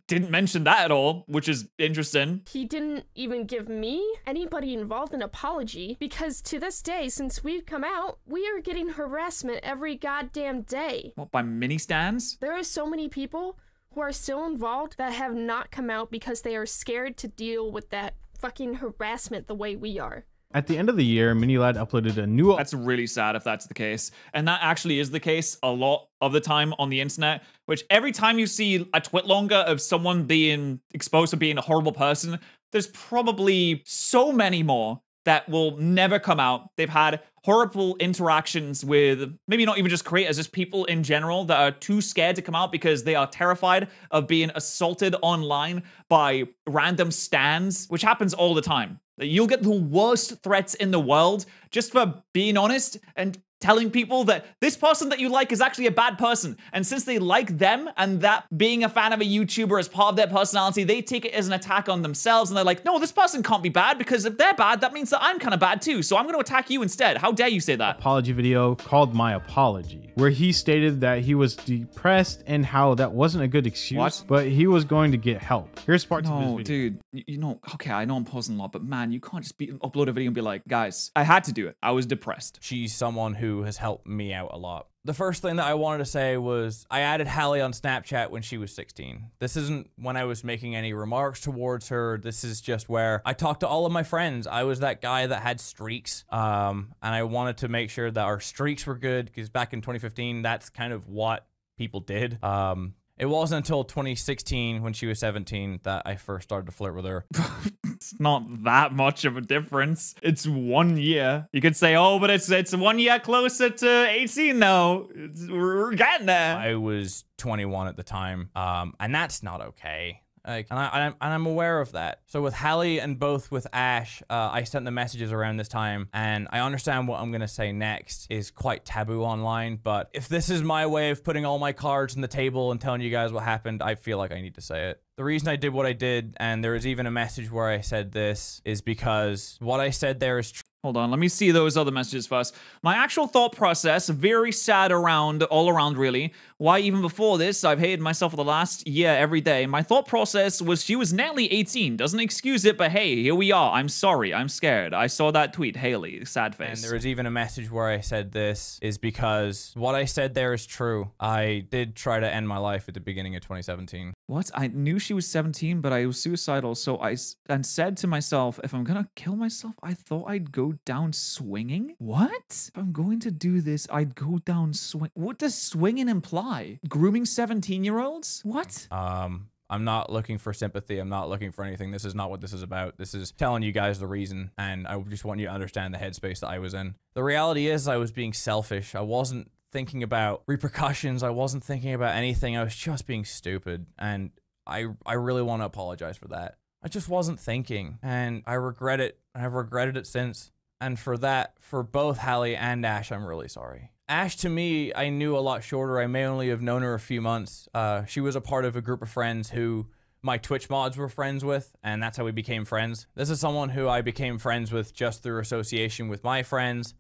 Didn't mention that at all, which is interesting. He didn't even give me, anybody involved, an apology, because to this day, since we've come out, we are getting harassment every goddamn day. What, by mini stands? There are so many people who are still involved that have not come out because they are scared to deal with that fucking harassment the way we are. At the end of the year, Mini Ladd uploaded a new... That's really sad if that's the case. And that actually is the case a lot of the time on the internet, which every time you see a twit longer of someone being exposed to being a horrible person, there's probably so many more that will never come out. They've had horrible interactions with maybe not even just creators, just people in general that are too scared to come out because they are terrified of being assaulted online by random stands, which happens all the time. You'll get the worst threats in the world just for being honest and telling people that this person that you like is actually a bad person. And since they like them and that being a fan of a YouTuber is part of their personality, they take it as an attack on themselves. And they're like, no, this person can't be bad because if they're bad, that means that I'm kind of bad too. So I'm going to attack you instead. How dare you say that? Apology video called My Apology, where he stated that he was depressed and how that wasn't a good excuse, what? But he was going to get help. Here's parts no, of his video. Dude, you know, okay, I know I'm pausing a lot, but man, you can't just be, upload a video and be like, guys, I had to do it. I was depressed. She's someone who who has helped me out a lot. The first thing that I wanted to say was I added Hallie on Snapchat when she was sixteen. This isn't when I was making any remarks towards her. This is just where I talked to all of my friends. I was that guy that had streaks. Um, and I wanted to make sure that our streaks were good, because back in twenty fifteen, that's kind of what people did. Um, it wasn't until twenty sixteen when she was seventeen that I first started to flirt with her. It's not that much of a difference. It's one year. You could say, oh, but it's it's one year closer to eighteen now. It's, we're getting there. I was twenty-one at the time, um, and that's not okay. Like, and, I, and, I'm, and I'm aware of that. So with Hallie and both with Ash, uh, I sent the messages around this time, and I understand what I'm going to say next is quite taboo online, but if this is my way of putting all my cards on the table and telling you guys what happened, I feel like I need to say it. The reason I did what I did, and there is even a message where I said this, is because what I said there is true. Hold on, let me see those other messages first. My actual thought process, very sad around, all around really. Why even before this, I've hated myself for the last year every day. My thought process was she was nearly eighteen. Doesn't excuse it, but hey, here we are. I'm sorry, I'm scared. I saw that tweet, Hallie, sad face. And there is even a message where I said this is because what I said there is true. I did try to end my life at the beginning of twenty seventeen. What? I knew she was seventeen, but I was suicidal. So I and said to myself, if I'm gonna kill myself, I thought I'd go down swinging? What? If I'm going to do this, I'd go down swing. What does swinging imply? Grooming seventeen year olds? What? Um, I'm not looking for sympathy. I'm not looking for anything. This is not what this is about. This is telling you guys the reason. And I just want you to understand the headspace that I was in. The reality is I was being selfish. I wasn't thinking about repercussions. I wasn't thinking about anything. I was just being stupid. And I, I really want to apologize for that. I just wasn't thinking. And I regret it. I've regretted it since. And for that, for both Hallie and Ash, I'm really sorry. Ash, to me, I knew a lot shorter. I may only have known her a few months. Uh, she was a part of a group of friends who my Twitch mods were friends with, and that's how we became friends. This is someone who I became friends with just through association with my friends.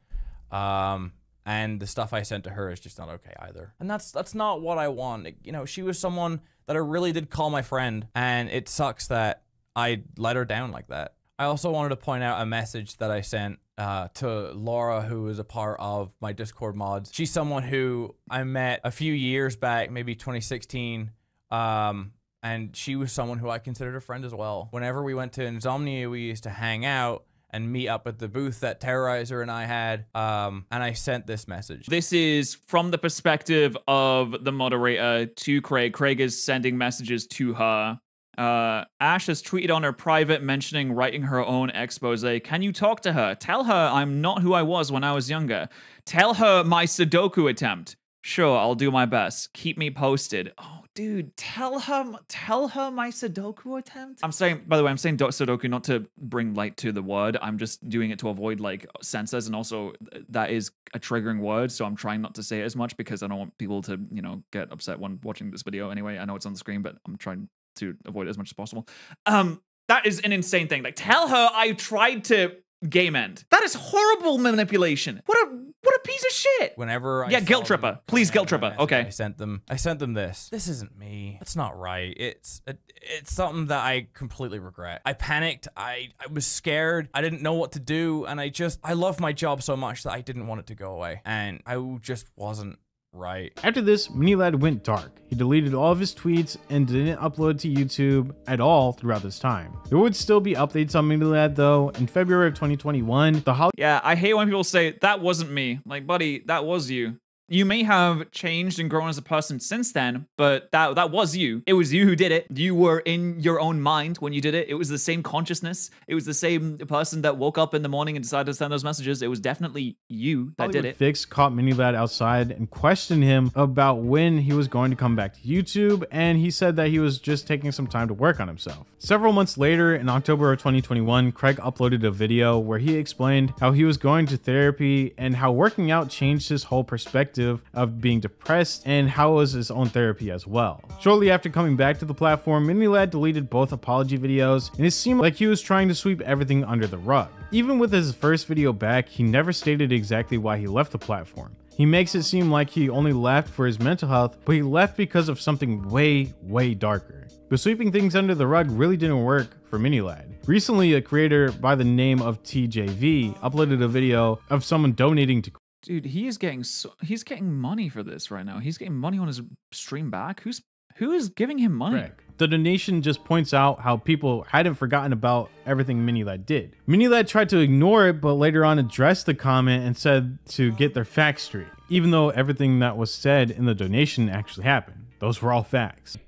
Um, and the stuff I sent to her is just not okay either. And that's that's not what I want. You know, she was someone that I really did call my friend, and it sucks that I let her down like that. I also wanted to point out a message that I sent uh, to Laura, who is a part of my Discord mods. She's someone who I met a few years back, maybe twenty sixteen, um, and she was someone who I considered a friend as well. Whenever we went to Insomnia, we used to hang out and meet up at the booth that Terrorizer and I had, um, and I sent this message. This is from the perspective of the moderator to Craig. Craig is sending messages to her. Uh, Ash has tweeted on her private mentioning writing her own expose. Can you talk to her? Tell her I'm not who I was when I was younger. Tell her my Sudoku attempt. Sure, I'll do my best. Keep me posted. Oh, dude, tell her, tell her my Sudoku attempt. I'm saying, by the way, I'm saying Sudoku not to bring light to the word. I'm just doing it to avoid like censors, and also that is a triggering word, so I'm trying not to say it as much because I don't want people to, you know, get upset when watching this video. Anyway, I know it's on the screen, but I'm trying to avoid it as much as possible. Um, that is an insane thing. Like, tell her I tried to game end. That is horrible manipulation. What a what a piece of shit. Whenever I yeah, guilt tripper. Please guilt tripper. Okay. I sent them. I sent them this. This isn't me. That's not right. It's it, it's something that I completely regret. I panicked. I I was scared. I didn't know what to do, and I just I love my job so much that I didn't want it to go away, and I just wasn't. Right. After this, Mini Ladd went dark. He deleted all of his tweets and didn't upload to YouTube at all throughout this time. There would still be updates on Mini Ladd though. In February of twenty twenty-one, the Holly- Yeah, I hate when people say, that wasn't me. Like, buddy, that was you. You may have changed and grown as a person since then, but that that was you. It was you who did it. You were in your own mind when you did it. It was the same consciousness. It was the same person that woke up in the morning and decided to send those messages. It was definitely you that Hollywood did it. Fix caught Mini Ladd outside and questioned him about when he was going to come back to YouTube, and he said that he was just taking some time to work on himself. Several months later, in October of twenty twenty-one, Craig uploaded a video where he explained how he was going to therapy and how working out changed his whole perspective of being depressed, and how was his own therapy as well. Shortly after coming back to the platform, Mini Ladd deleted both apology videos, and it seemed like he was trying to sweep everything under the rug. Even with his first video back, he never stated exactly why he left the platform. He makes it seem like he only left for his mental health, but he left because of something way, way darker. But sweeping things under the rug really didn't work for Mini Ladd. Recently, a creator by the name of T J V uploaded a video of someone donating to Dude, he is getting so, he's getting money for this right now. He's getting money on his stream back. Who's who is giving him money? Rick. The donation just points out how people hadn't forgotten about everything Mini Ladd did. Mini Ladd tried to ignore it, but later on addressed the comment and said to get their facts straight, even though everything that was said in the donation actually happened. Those were all facts.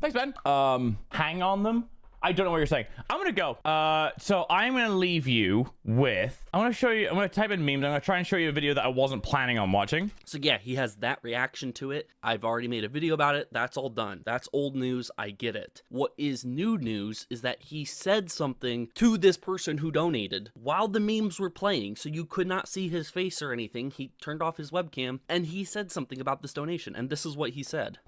Thanks, Ben. Um, hang on them. I don't know what you're saying. I'm gonna go. Uh, so I'm gonna leave you with. I'm gonna show you. I'm gonna type in memes. I'm gonna try and show you a video that I wasn't planning on watching. So yeah, he has that reaction to it. I've already made a video about it. That's all done. That's old news. I get it. What is new news is that he said something to this person who donated while the memes were playing. So you could not see his face or anything. He turned off his webcam and he said something about this donation. And this is what he said.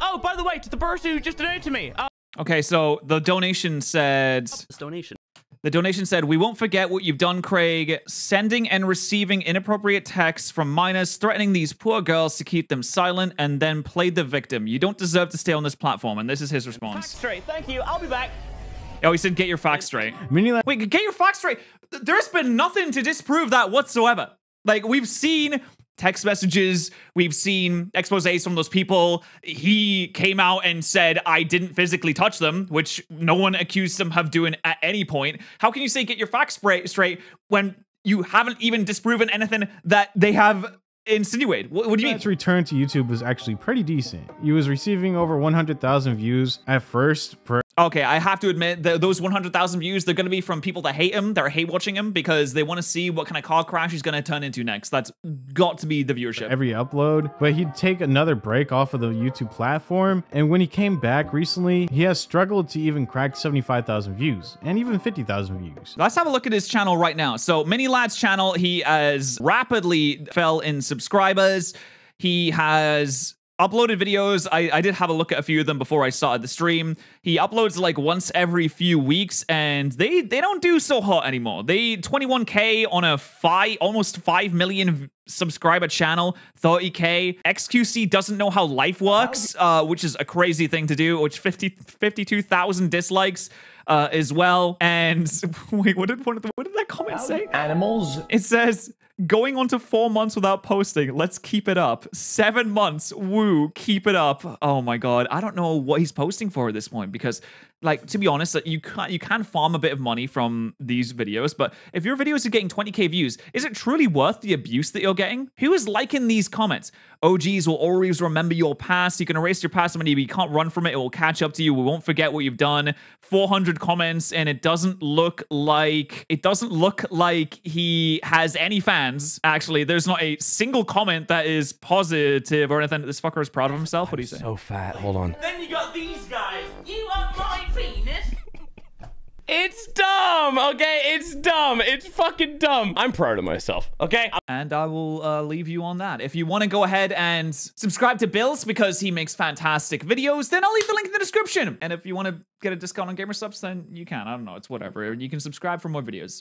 Oh, by the way, to the person who just donated to me. Uh Okay, so the donation said... This donation. The donation said, we won't forget what you've done, Craig. Sending and receiving inappropriate texts from minors, threatening these poor girls to keep them silent, and then played the victim. You don't deserve to stay on this platform. And this is his response. Facts straight. Thank you. I'll be back. Oh, he said, get your facts straight. Wait, get your facts straight. There's been nothing to disprove that whatsoever. Like, we've seen... text messages, we've seen exposés from those people. He came out and said, I didn't physically touch them, which no one accused him of doing at any point. How can you say get your facts straight when you haven't even disproven anything that they have insinuated? What, what do you mean? His return to YouTube was actually pretty decent. He was receiving over one hundred thousand views at first per... Okay, I have to admit that those one hundred thousand views, they're going to be from people that hate him, that are hate watching him, because they want to see what kind of car crash he's going to turn into next. That's got to be the viewership. Every upload, but he'd take another break off of the YouTube platform. And when he came back recently, he has struggled to even crack seventy-five thousand views and even fifty thousand views. Let's have a look at his channel right now. So Mini Ladd's channel, he has rapidly fell in subscribers. He has... uploaded videos. I, I did have a look at a few of them before I started the stream. He uploads like once every few weeks, and they they don't do so hot anymore. They twenty-one K on a five almost five million subscriber channel, thirty K. X Q C doesn't know how life works, uh, which is a crazy thing to do. Which fifty-two thousand dislikes uh, as well. And wait, what did one of the what did that comment say? Animals. It says. Going on to four months without posting. Let's keep it up. Seven months. Woo. Keep it up. Oh my God. I don't know what he's posting for at this point because, like, to be honest, you can you can farm a bit of money from these videos. But if your videos are getting twenty K views, is it truly worth the abuse that you're getting? Who is liking these comments? O Gs will always remember your past. You can erase your past, but you can't run from it. It will catch up to you. We won't forget what you've done. four hundred comments, and it doesn't look like it doesn't look like he has any fans. Actually, there's not a single comment that is positive or anything. This fucker is proud of himself. What do you say? So fat. Hold on. Then you got these guys. You are my penis. It's dumb. Okay, it's dumb. It's fucking dumb. I'm proud of myself. Okay. And I will uh, leave you on that. If you want to go ahead and subscribe to Bills because he makes fantastic videos, then I'll leave the link in the description. And if you want to get a discount on gamer subs, then you can. I don't know. It's whatever. You can subscribe for more videos.